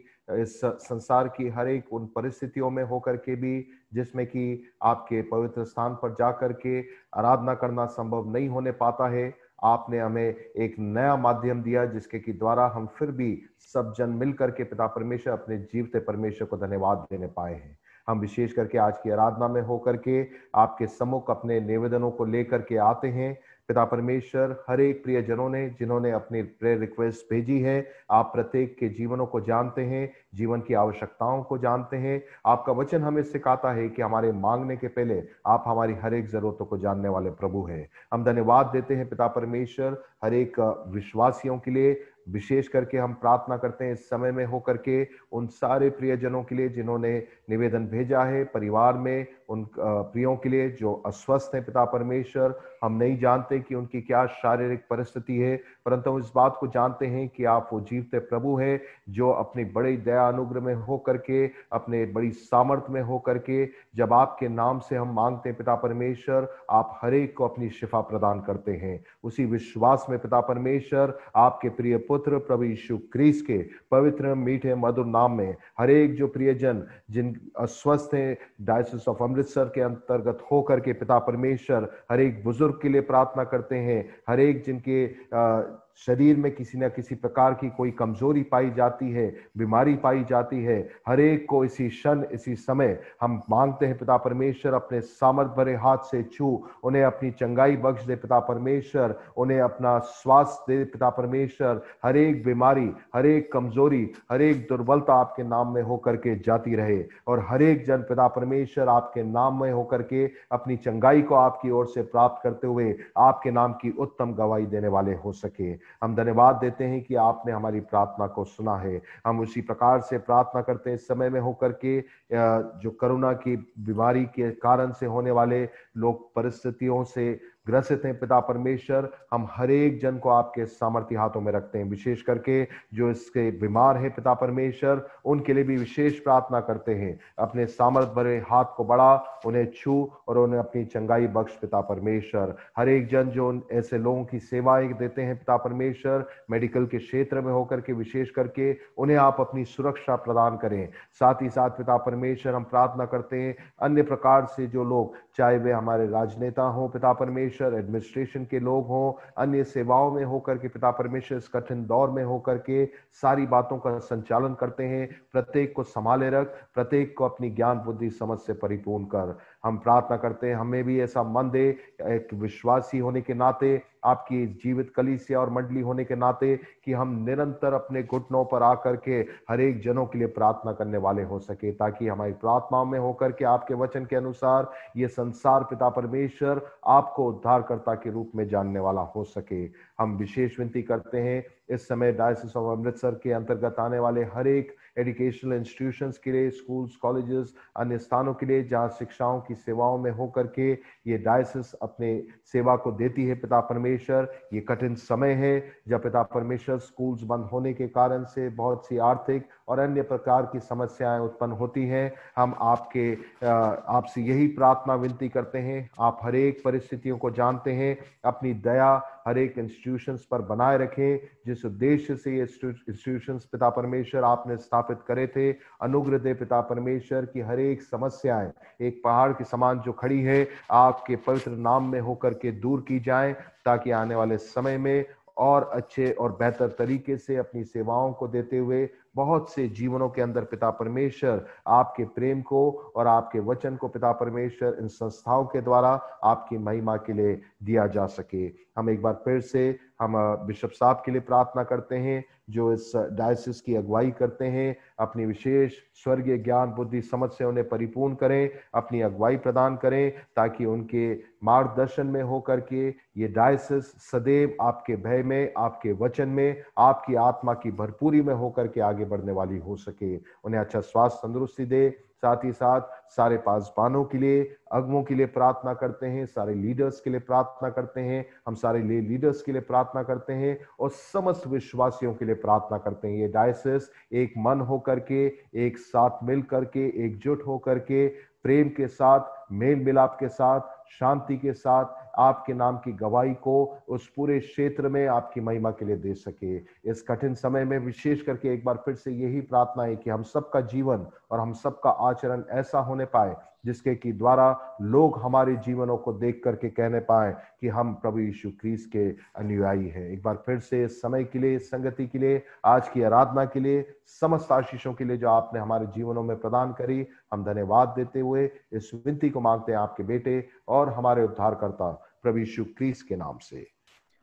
इस संसार की हर एक उन परिस्थितियों में होकर के भी, जिसमें कि आपके पवित्र स्थान पर जाकर के आराधना करना संभव नहीं होने पाता है. आपने हमें एक नया माध्यम दिया, जिसके की द्वारा हम फिर भी सब जन मिल करके पिता परमेश्वर अपने जीवते परमेश्वर को धन्यवाद देने पाए हैं. हम विशेष करके आज की आराधना में होकर के आपके सम्मुख अपने निवेदनों को लेकर के आते हैं पिता परमेश्वर. हर एक प्रियजनों ने, जिन्होंने अपनी प्रेयर रिक्वेस्ट भेजी है, आप प्रत्येक के जीवनों को जानते हैं, जीवन की आवश्यकताओं को जानते हैं. आपका वचन हमें सिखाता है कि हमारे मांगने के पहले आप हमारी हर एक जरूरतों को जानने वाले प्रभु हैं. हम धन्यवाद देते हैं पिता परमेश्वर हर एक विश्वासियों के लिए. विशेष करके हम प्रार्थना करते हैं इस समय में होकर के उन सारे प्रियजनों के लिए, जिन्होंने निवेदन भेजा है, परिवार में उन प्रियों के लिए जो अस्वस्थ हैं पिता परमेश्वर. हम नहीं जानते कि उनकी क्या शारीरिक परिस्थिति है, परंतु हम इस बात को जानते हैं कि आप वो जीवते प्रभु हैं, जो अपनी बड़ी दया अनुग्रह में होकर के, अपने बड़ी सामर्थ्य में होकर के, जब आपके नाम से हम मांगते हैं पिता परमेश्वर, आप हर एक को अपनी शिफा प्रदान करते हैं. उसी विश्वास में पिता परमेश्वर आपके प्रिय पुत्र प्रभु यीशु क्राइस्ट के पवित्र मीठे मधुर नाम में हर एक जो प्रियजन जिन अस्वस्थ हैं, डायोसिस ऑफ अमृतसर के अंतर्गत होकर के पिता परमेश्वर हर एक बुजुर्ग के लिए प्रार्थना करते हैं. हर एक जिनके शरीर में किसी ना किसी प्रकार की कोई कमजोरी पाई जाती है, बीमारी पाई जाती है, हर एक को इसी क्षण इसी समय हम मांगते हैं पिता परमेश्वर, अपने सामर्थ भरे हाथ से छू, उन्हें अपनी चंगाई बख्श दे पिता परमेश्वर, उन्हें अपना स्वास्थ्य दे पिता परमेश्वर. हर एक बीमारी, हर एक कमजोरी, हर एक दुर्बलता आपके नाम में होकर के जाती रहे, और हर एक जन पिता परमेश्वर आपके नाम में होकर के अपनी चंगाई को आपकी ओर से प्राप्त करते हुए आपके नाम की उत्तम गवाही देने वाले हो सके. हम धन्यवाद देते हैं कि आपने हमारी प्रार्थना को सुना है. हम उसी प्रकार से प्रार्थना करते हैं इस समय में होकर के जो कोरोना की बीमारी के कारण से होने वाले लोग परिस्थितियों से ग्रसित हैं पिता परमेश्वर. हम हर एक जन को आपके सामर्थ्य हाथों में रखते हैं. विशेष करके जो इसके बीमार हैं पिता परमेश्वर, उनके लिए भी विशेष प्रार्थना करते हैं. अपने सामर्थ्य भरे हाथ को बढ़ा, उन्हें छू और उन्हें अपनी चंगाई बख्श पिता परमेश्वर. हर एक जन जो ऐसे लोगों की सेवाएं देते हैं पिता परमेश्वर, मेडिकल के क्षेत्र में होकर के विशेष करके उन्हें आप अपनी सुरक्षा प्रदान करें. साथ ही साथ पिता परमेश्वर हम प्रार्थना करते हैं अन्य प्रकार से जो लोग, चाहे वे हमारे राजनेता हों पिता परमेश्वर, एडमिनिस्ट्रेशन के लोग हों, अन्य सेवाओं में होकर के पिता परमेश्वर इस कठिन दौर में होकर के सारी बातों का संचालन करते हैं. प्रत्येक को संभाले रख, प्रत्येक को अपनी ज्ञान बुद्धि समझ से परिपूर्ण कर. हम प्रार्थना करते हैं हमें भी ऐसा मन दे, एक विश्वासी होने के नाते, आपकी जीवित कलीसिया और मंडली होने के नाते, कि हम निरंतर अपने घुटनों पर आकर के हर एक जनों के लिए प्रार्थना करने वाले हो सके, ताकि हमारी प्रार्थनाओं में होकर के आपके वचन के अनुसार ये संसार पिता परमेश्वर आपको उद्धारकर्ता के रूप में जानने वाला हो सके. हम विशेष विनती करते हैं इस समय डायसिस ऑफ अमृतसर के अंतर्गत आने वाले हर एक एजुकेशनल इंस्टीट्यूशंस के लिए, स्कूल्स, कॉलेजेस, अन्य स्थानों के लिए जहाँ शिक्षाओं की सेवाओं में होकर के ये डायसिस अपने सेवा को देती है। पिता परमेश्वर, ये कठिन समय है जब पिता परमेश्वर स्कूल्स बंद होने के कारण से बहुत सी आर्थिक और अन्य प्रकार की समस्याएं उत्पन्न होती हैं। हम आपके आपसे यही प्रार्थना विनती करते हैं, आप हर एक परिस्थितियों को जानते हैं, अपनी दया हर एक इंस्टीट्यूशंस पर बनाए रखें। जिस उद्देश्य से ये इंस्टीट्यूशंस पिता परमेश्वर आपने स्थापित करे थे, अनुग्रह दे पिता परमेश्वर की हर एक समस्याएं एक पहाड़ के समान जो खड़ी है आपके पवित्र नाम में होकर के दूर की जाएं, ताकि आने वाले समय में और अच्छे और बेहतर तरीके से अपनी सेवाओं को देते हुए बहुत से जीवनों के अंदर पिता परमेश्वर आपके प्रेम को और आपके वचन को पिता परमेश्वर इन संस्थाओं के द्वारा आपकी महिमा के लिए दिया जा सके। हम एक बार फिर से हम बिशप साहब के लिए प्रार्थना करते हैं जो इस डायसिस की अगुवाई करते हैं। अपनी विशेष स्वर्गीय ज्ञान, बुद्धि, समझ से उन्हें परिपूर्ण करें, अपनी अगुवाई प्रदान करें, ताकि उनके मार्गदर्शन में होकर के ये डायसिस सदैव आपके भय में, आपके वचन में, आपकी आत्मा की भरपूरी में होकर के आगे बढ़ने वाली हो सके। उन्हें अच्छा स्वास्थ्य, तंदुरुस्ती दे। साथ ही साथ सारे पासवानों के लिए, अगुओं के लिए प्रार्थना करते हैं, सारे लीडर्स के लिए प्रार्थना करते हैं, हम सारे लीडर्स के लिए प्रार्थना करते हैं और समस्त विश्वासियों के लिए प्रार्थना करते हैं। ये डायसिस एक मन होकर के, एक साथ मिल करके, एकजुट होकर के, प्रेम के साथ, मेल मिलाप के साथ, शांति के साथ आपके नाम की गवाही को उस पूरे क्षेत्र में आपकी महिमा के लिए दे सके। इस कठिन समय में विशेष करके एक बार फिर से यही प्रार्थना है कि हम सबका जीवन और हम सबका आचरण ऐसा होने पाए जिसके की द्वारा लोग हमारे जीवनों को देख करके कहने पाए कि हम प्रभु यीशु क्राइस्ट के अनुयायी हैं। एक बार फिर से इस समय के लिए, इस संगति के लिए, आज की आराधना के लिए, समस्त आशीषों के लिए जो आपने हमारे जीवनों में प्रदान करी, हम धन्यवाद देते हुए इस विनती को मांगते हैं आपके बेटे और हमारे उद्धारकर्ता प्रभु यीशु क्राइस्ट के नाम से,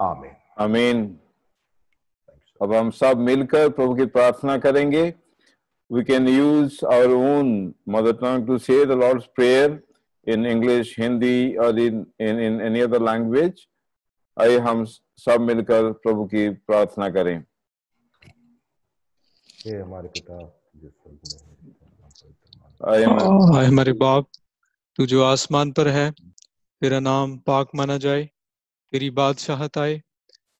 आमीन, आमीन। अब हम सब मिलकर प्रभु की प्रार्थना करेंगे। We can use our own mother tongue to say the Lord's Prayer in English, Hindi, or in any other language. आइए हम सब मिलकर प्रभु की प्रार्थना करें। हे हमारे पिता जो स्वर्ग में है, आए हमारे बाप, तू जो आसमान पर है, तेरा नाम पाक माना जाए, तेरी बादशाहत आए,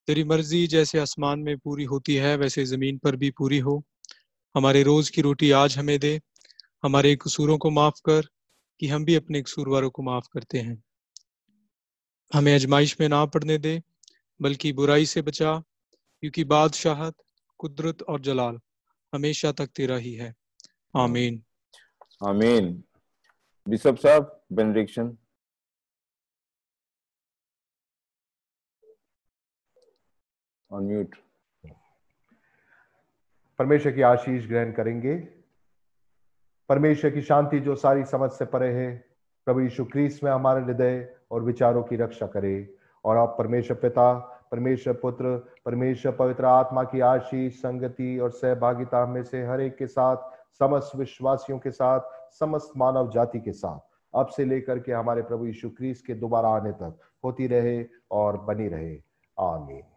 तेरी मर्जी जैसे आसमान में पूरी होती है वैसे जमीन पर भी पूरी हो। हमारे रोज की रोटी आज हमें दे, हमारे कसूरों को माफ कर कि हम भी अपने कसूरवारों को माफ करते हैं। हमें आजमाइश में ना पड़ने दे बल्कि बुराई से बचा, क्योंकि बादशाहत, कुदरत और जलाल हमेशा तक तेरा ही है। आमीन, आमीन। बिशप साहब बेनेडिक्शन। अनम्यूट। परमेश्वर की आशीष ग्रहण करेंगे। परमेश्वर की शांति जो सारी समझ से परे है, प्रभु यीशु क्राइस्ट में हमारे हृदय और विचारों की रक्षा करे। और आप परमेश्वर पिता, परमेश्वर पुत्र, परमेश्वर पवित्र आत्मा की आशीष, संगति और सहभागिता में से हर एक के साथ, समस्त विश्वासियों के साथ, समस्त मानव जाति के साथ, अब से लेकर के हमारे प्रभु यीशु क्राइस्ट के दोबारा आने तक होती रहे और बनी रहे। आमीन।